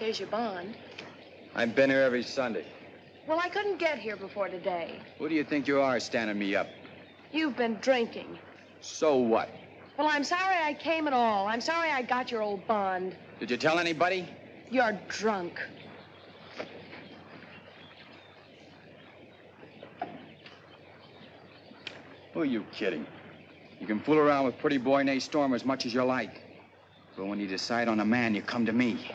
Here's your bond. I've been here every Sunday. Well, I couldn't get here before today. Who do you think you are standing me up? You've been drinking. So what? Well, I'm sorry I came at all. I'm sorry I got your old bond. Did you tell anybody? You're drunk. Who are you kidding? You can fool around with pretty boy Nate Storm as much as you like. But when you decide on a man, you come to me.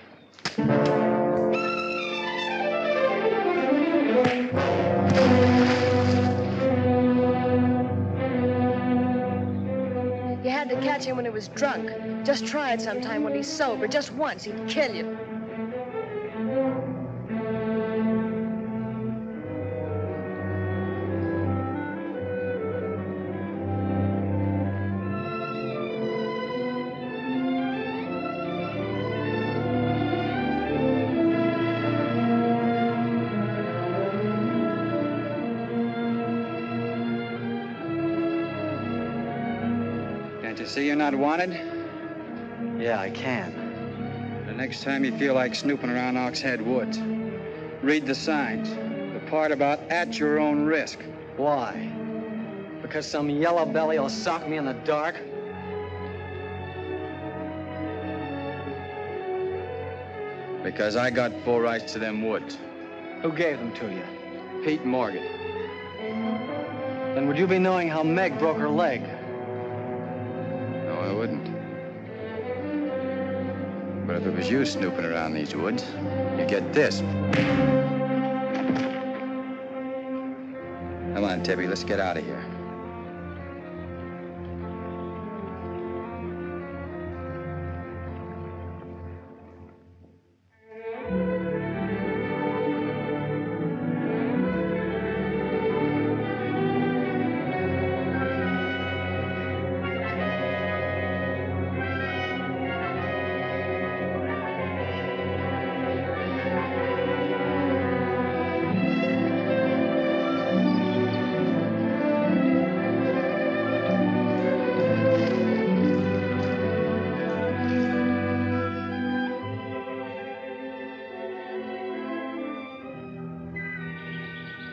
You had to catch him when he was drunk. Just try it sometime when he's sober. Just once, he'd kill you. to say you're not wanted? Yeah, I can. The next time you feel like snooping around Oxhead Woods, read the signs. The part about at your own risk. Why? Because some yellow belly will sock me in the dark? Because I got full rights to them woods. Who gave them to you? Pete Morgan. Then would you be knowing how Meg broke her leg? No, I wouldn't. But if it was you snooping around these woods, you'd get this. Come on, Tibby, let's get out of here.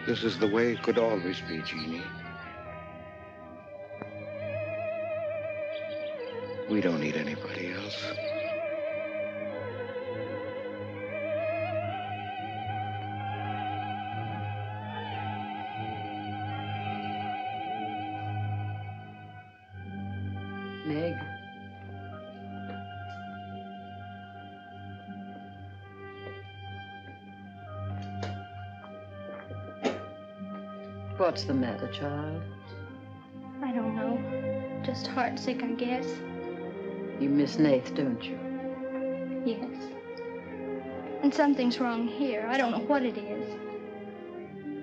This is the way it could always be, Jeannie. We don't need anybody else. Meg. What's the matter, child? I don't know. Just heartsick, I guess. You miss Nath, don't you? Yes. And something's wrong here. I don't know what it is.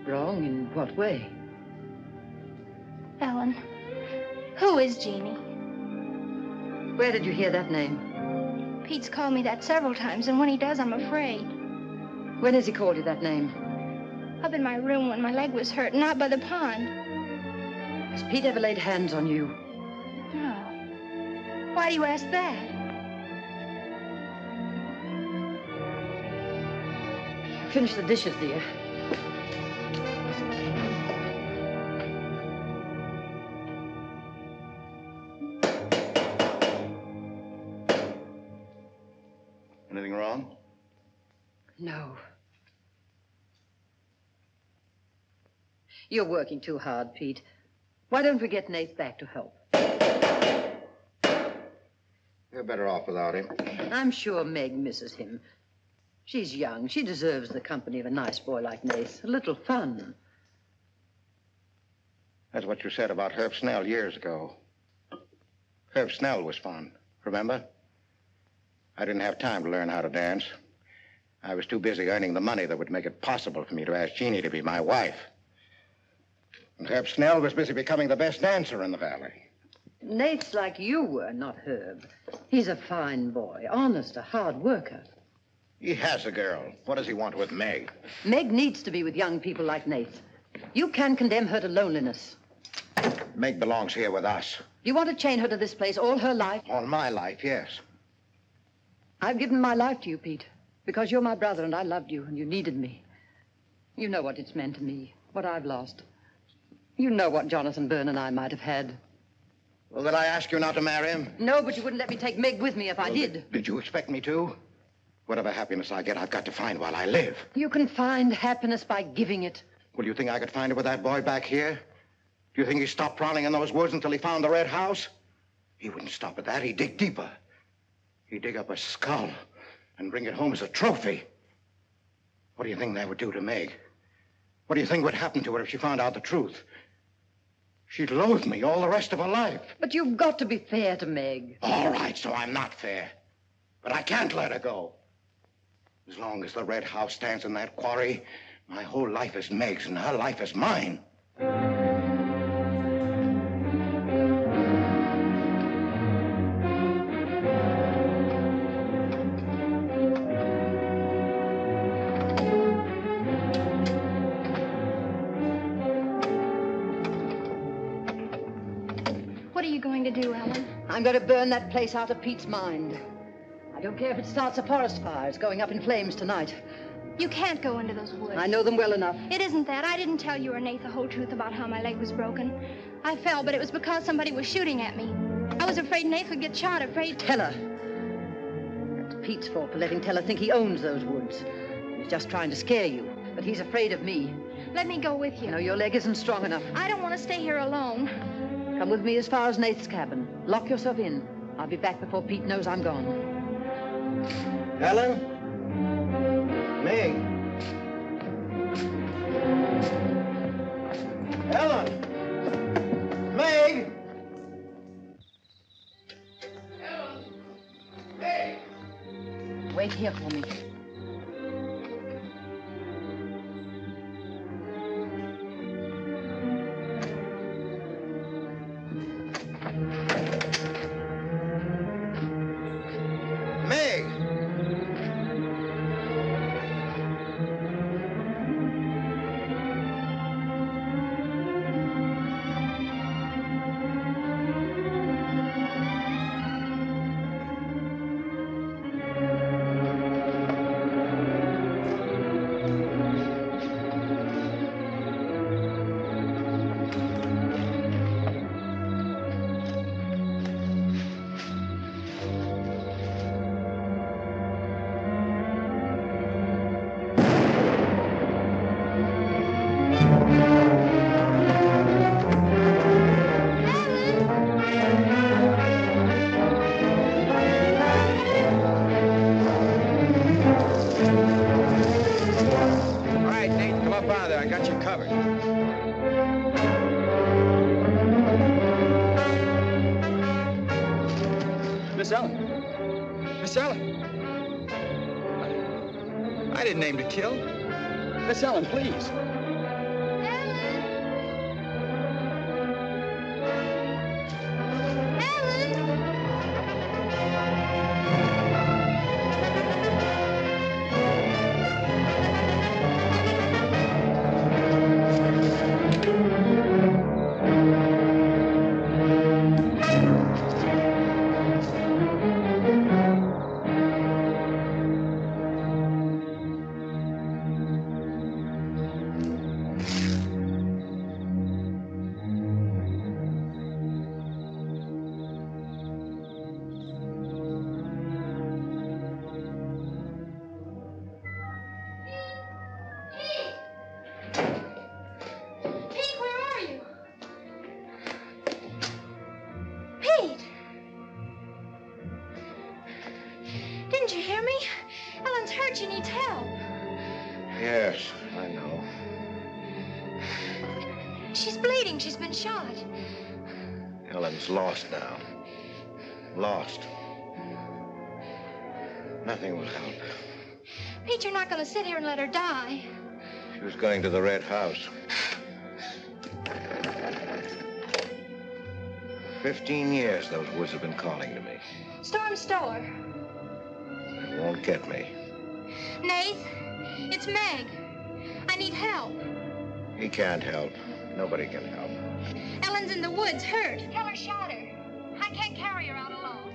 Wrong in what way? Ellen, who is Jeannie? Where did you hear that name? Pete's called me that several times, and when he does, I'm afraid. When has he called you that name? Up in my room when my leg was hurt, and out by the pond. Has Pete ever laid hands on you? No. Why do you ask that? Finish the dishes, dear. Anything wrong? No. You're working too hard, Pete. Why don't we get Nate back to help? You're better off without him. I'm sure Meg misses him. She's young. She deserves the company of a nice boy like Nate. A little fun. That's what you said about Herb Snell years ago. Herb Snell was fun, remember? I didn't have time to learn how to dance. I was too busy earning the money that would make it possible for me to ask Jeannie to be my wife. And Herb Snell was busy becoming the best dancer in the valley. Nate's like you were, not Herb. He's a fine boy, honest, a hard worker. He has a girl. What does he want with Meg? Meg needs to be with young people like Nate. You can condemn her to loneliness. Meg belongs here with us. You want to chain her to this place all her life? All my life, yes. I've given my life to you, Pete, because you're my brother and I loved you and you needed me. You know what it's meant to me, what I've lost. You know what Jonathan Byrne and I might have had. Well, did I ask you not to marry him? No, but you wouldn't let me take Meg with me if well, I did. did. Did you expect me to? Whatever happiness I get, I've got to find while I live. You can find happiness by giving it. Well, you think I could find it with that boy back here? Do you think he stopped prowling in those woods until he found the Red House? He wouldn't stop at that. He'd dig deeper. He'd dig up a skull and bring it home as a trophy. What do you think that would do to Meg? What do you think would happen to her if she found out the truth? She'd loathe me all the rest of her life. But you've got to be fair to Meg. All right, so I'm not fair. But I can't let her go. As long as the Red House stands in that quarry, my whole life is Meg's and her life is mine. What are you going to do, Al? Ellen? I'm going to burn that place out of Pete's mind. I don't care if it starts a forest fire. It's going up in flames tonight. You can't go into those woods. I know them well enough. It isn't that. I didn't tell you or Nate the whole truth about how my leg was broken. I fell, but it was because somebody was shooting at me. I was afraid Nate would get shot, afraid... Teller. That's Pete's fault for letting Teller think he owns those woods. He's just trying to scare you, but he's afraid of me. Let me go with you. No, your leg isn't strong enough. I don't want to stay here alone. Come with me as far as Nate's cabin. Lock yourself in. I'll be back before Pete knows I'm gone. Ellen? Meg? Ellen! Meg! Ellen! Meg! Wait here for me. Ellen, please. Ellen! Lost now. Lost. Nothing will help. Pete, you're not going to sit here and let her die. She was going to the Red House. Fifteen years those woods have been calling to me. Storm stole her. It won't get me. Nate, it's Meg. I need help. He can't help. Nobody can help. Ellen's in the woods, hurt. Teller shot her. I can't carry her out alone.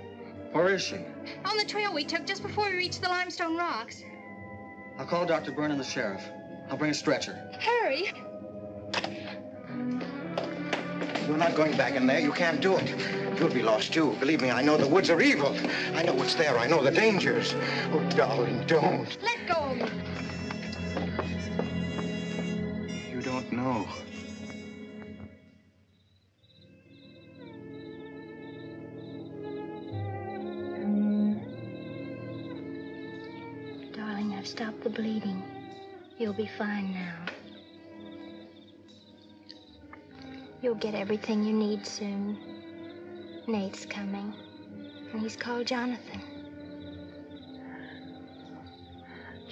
Where is she? On the trail we took just before we reached the limestone rocks. I'll call Doctor Byrne and the sheriff. I'll bring a stretcher. Hurry. You're not going back in there. You can't do it. You'll be lost, too. Believe me, I know the woods are evil. I know what's there. I know the dangers. Oh, darling, don't. Let go of me. You don't know. Stop the bleeding. You'll be fine now. You'll get everything you need soon. Nate's coming, and he's called Jonathan.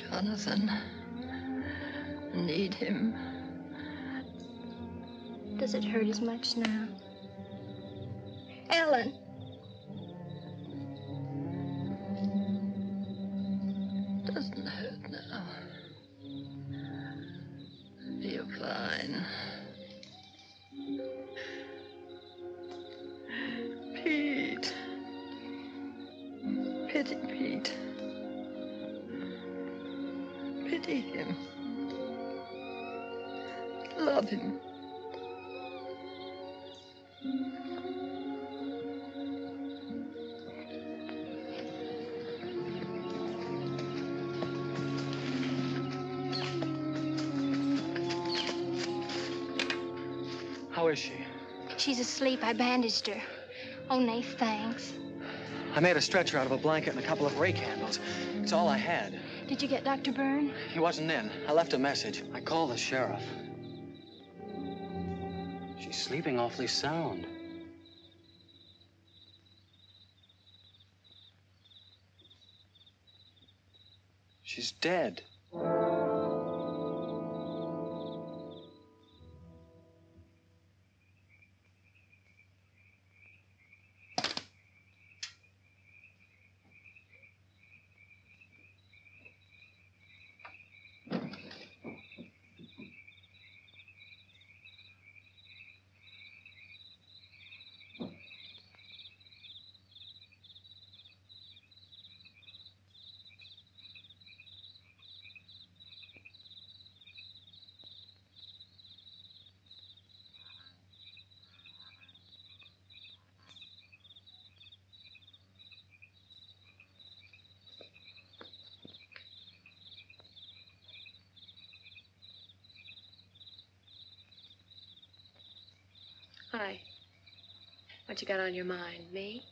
Jonathan, I need him. Does it hurt as much now? Ellen! Doesn't hurt now. You're fine. Peace. Pity Pete. Pity him. Love him. How is she? She's asleep. I bandaged her. Oh, Nate, thanks. I made a stretcher out of a blanket and a couple of rake handles. It's all I had. Did you get Doctor Byrne? He wasn't in. I left a message. I called the sheriff. She's sleeping awfully sound. She's dead. Hi. What you got on your mind, me?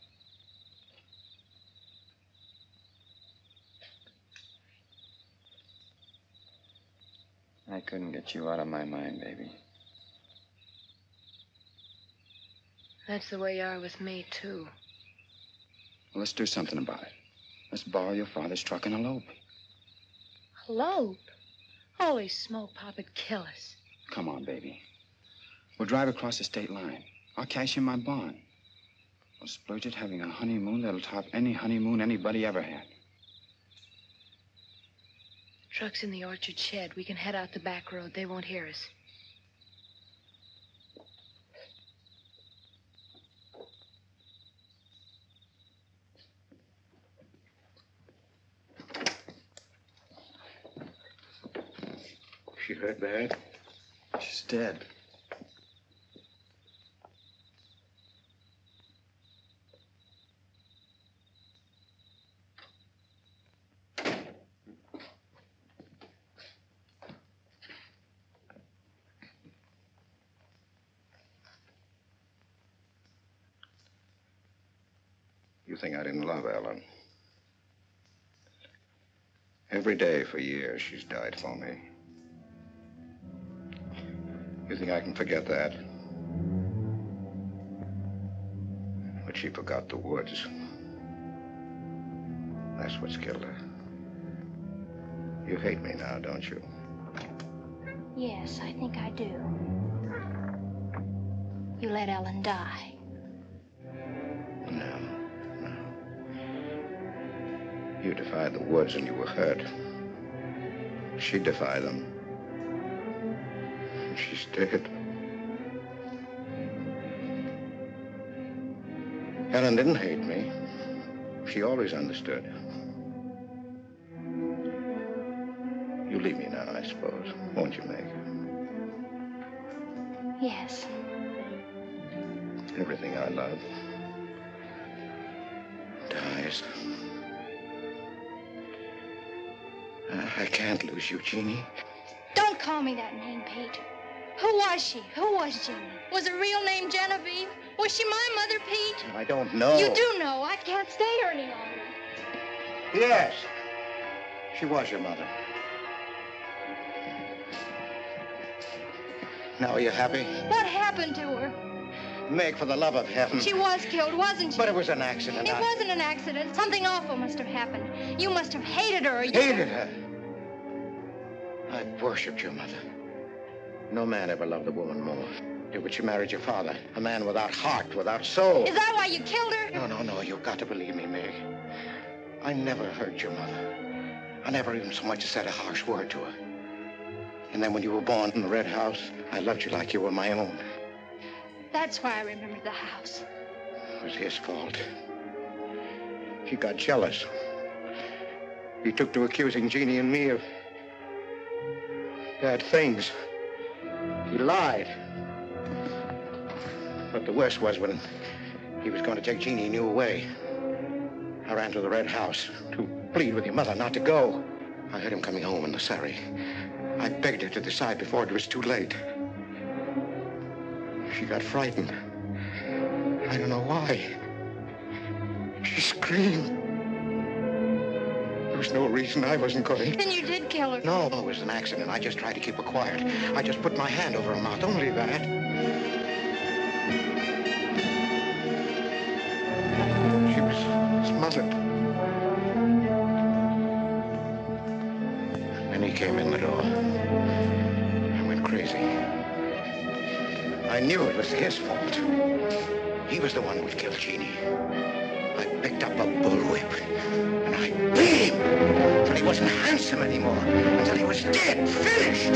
I couldn't get you out of my mind, baby. That's the way you are with me, too. Well, let's do something about it. Let's borrow your father's truck and elope. Elope? Holy smoke, Pop'd kill us. Come on, baby. We'll drive across the state line. I'll cash in my bond. We'll splurge at having a honeymoon that'll top any honeymoon anybody ever had. The truck's in the orchard shed. We can head out the back road. They won't hear us. She hurt bad? She's dead. I didn't love Ellen. Every day for years, she's died for me. You think I can forget that? But she forgot the woods. That's what's killed her. You hate me now, don't you? Yes, I think I do. You let Ellen die. No. You defied the woods and you were hurt. She defied them. She's dead. Ellen didn't hate me. She always understood. You leave me now, I suppose, won't you, Meg? Yes. Everything I love dies. I can't lose you, Jeannie. Don't call me that name, Pete. Who was she? Who was Jeannie? Was her real name Genevieve? Was she my mother, Pete? I don't know. You do know. I can't stay here any longer. Yes. She was your mother. Now, are you happy? What happened to her? Meg, for the love of heaven. She was killed, wasn't she? But it was an accident. It I... wasn't an accident. Something awful must have happened. You must have hated her. Or you... Hated her? I worshipped your mother. No man ever loved a woman more. Did what you married your father, a man without heart, without soul. Is that why you killed her? No, no, no, you've got to believe me, Meg. I never hurt your mother. I never even so much as said a harsh word to her. And then when you were born in the Red House, I loved you like you were my own. That's why I remembered the house. It was his fault. He got jealous. He took to accusing Jeannie and me of bad things. He lied. But the worst was when he was going to take Jeannie, he knew away. I ran to the Red House to plead with your mother not to go. I heard him coming home in the surrey. I begged her to decide before it was too late. She got frightened. I don't know why. She screamed. There was no reason I wasn't going. Then you did kill her. No, it was an accident. I just tried to keep her quiet. I just put my hand over her mouth. Only that. Then he came in the door. I went crazy. I knew it was his fault. He was the one who'd killed Jeannie. I picked up a bullwhip and I beat him until he wasn't handsome anymore, until he was dead, finished.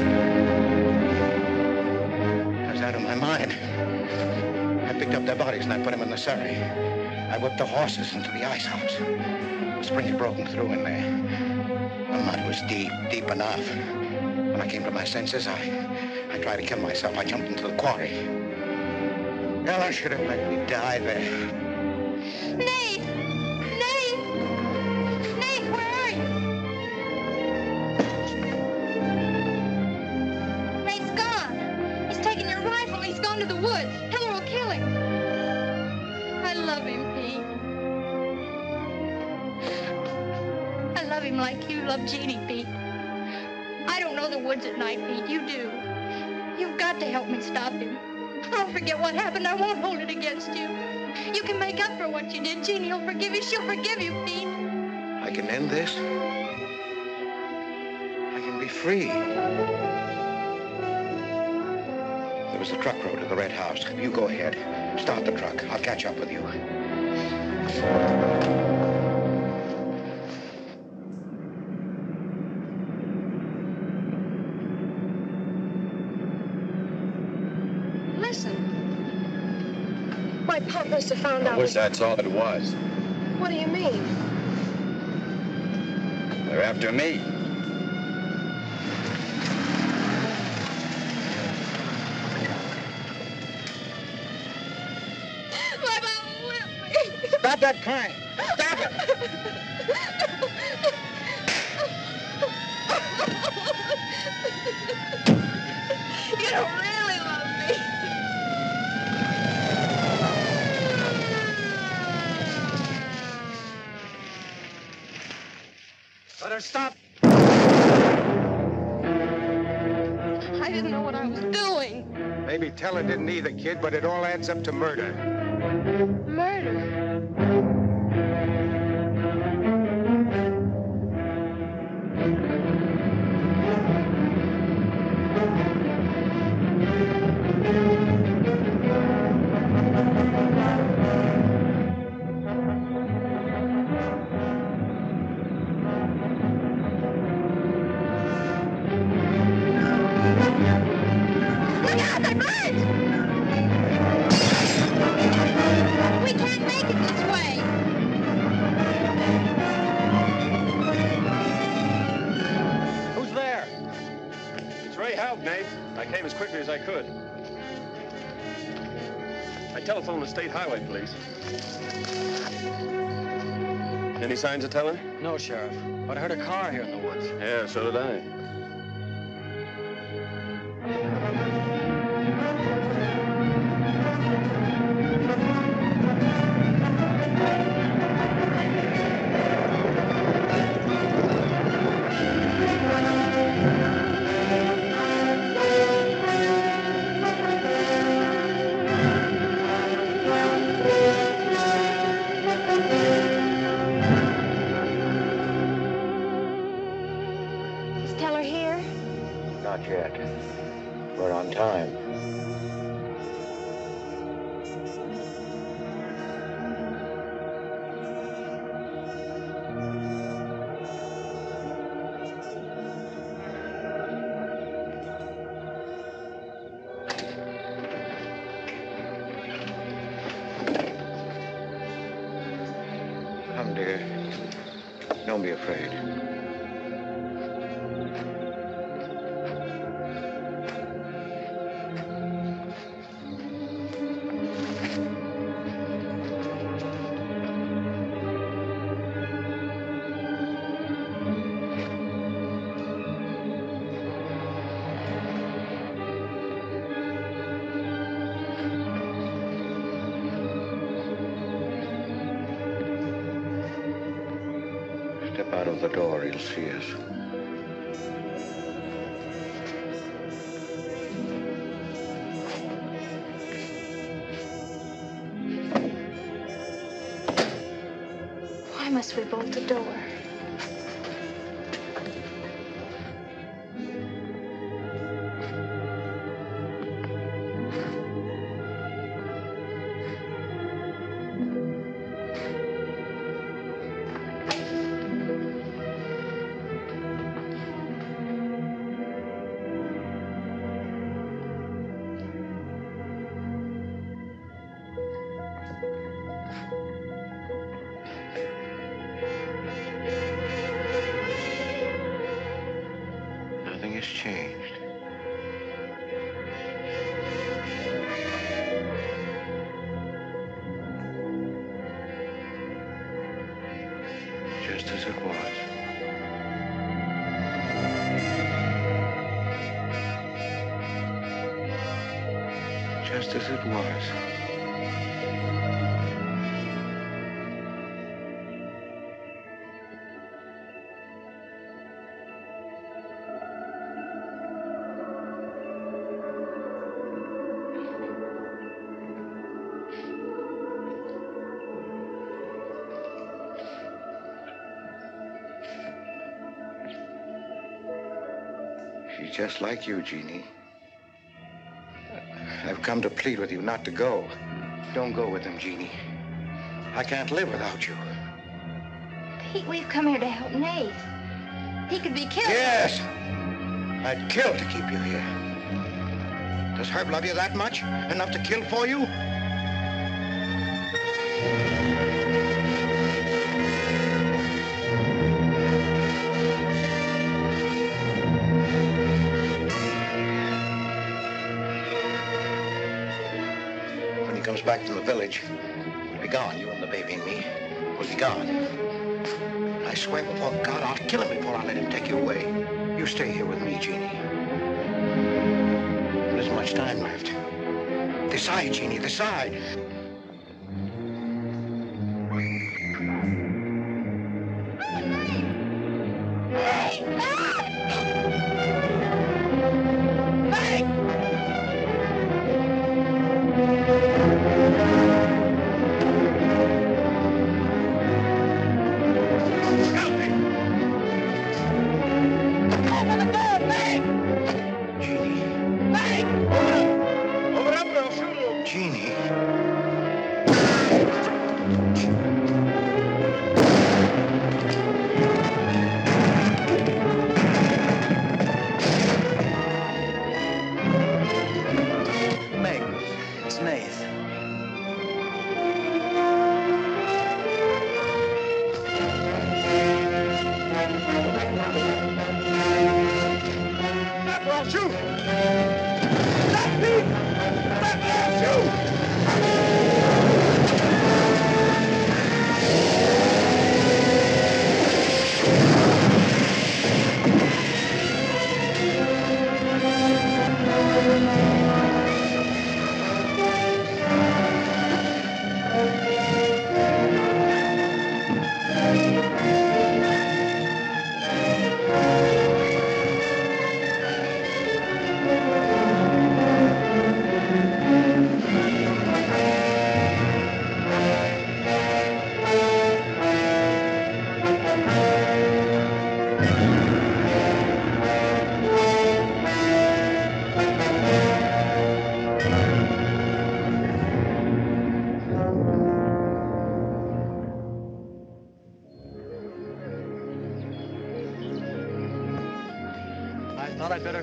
I was out of my mind. I picked up their bodies and I put them in the surrey. I whipped the horses into the ice house. The spring had broken through in there. The mud was deep, deep enough. When I came to my senses, I, I tried to kill myself. I jumped into the quarry. Well, I should have let me die there. Nate! Nate! Nate, where are you? Nate's gone. He's taken your rifle. He's gone to the woods. Teller will kill him. I love him, Pete. I love him like you love Jeannie, Pete. I don't know the woods at night, Pete. You do. You've got to help me stop him. I'll forget what happened. I won't hold it against you. You can make up for what you did. Jeannie will forgive you. She'll forgive you, Pete. I can end this. I can be free. There was a truck road to the Red House. You go ahead. Start the truck. I'll catch up with you. Listen. My Pop must have found out. I wish that's all it was. What do you mean? They're after me. Stop that crying. Stop it. You don't really love me. Let her stop. I didn't know what I was doing. Maybe Teller didn't either, kid, but it all adds up to murder. Murder? Telephone the State Highway Police. Any signs of Teller? No, Sheriff. But I heard a car here in the woods. Yeah, so did I. dear. Don't be afraid. Out of the door, he'll see us. Why must we bolt the door? She's just like you, Jeannie. I've come to plead with you not to go. Don't go with them, Jeannie. I can't live without you. Pete, we've come here to help Nate. He could be killed. Yes. I'd kill to keep you here. Does Herb love you that much? Enough to kill for you? Back to the village. We'll be gone, you and the baby and me. We'll be gone. I swear before God, I'll kill him before I let him take you away. You stay here with me, Jeannie. There's much time left. Decide, Jeannie, decide.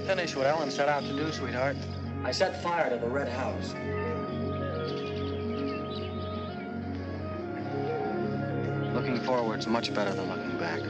Finish what Ellen set out to do, sweetheart. I set fire to the Red House. Looking forward's much better than looking back.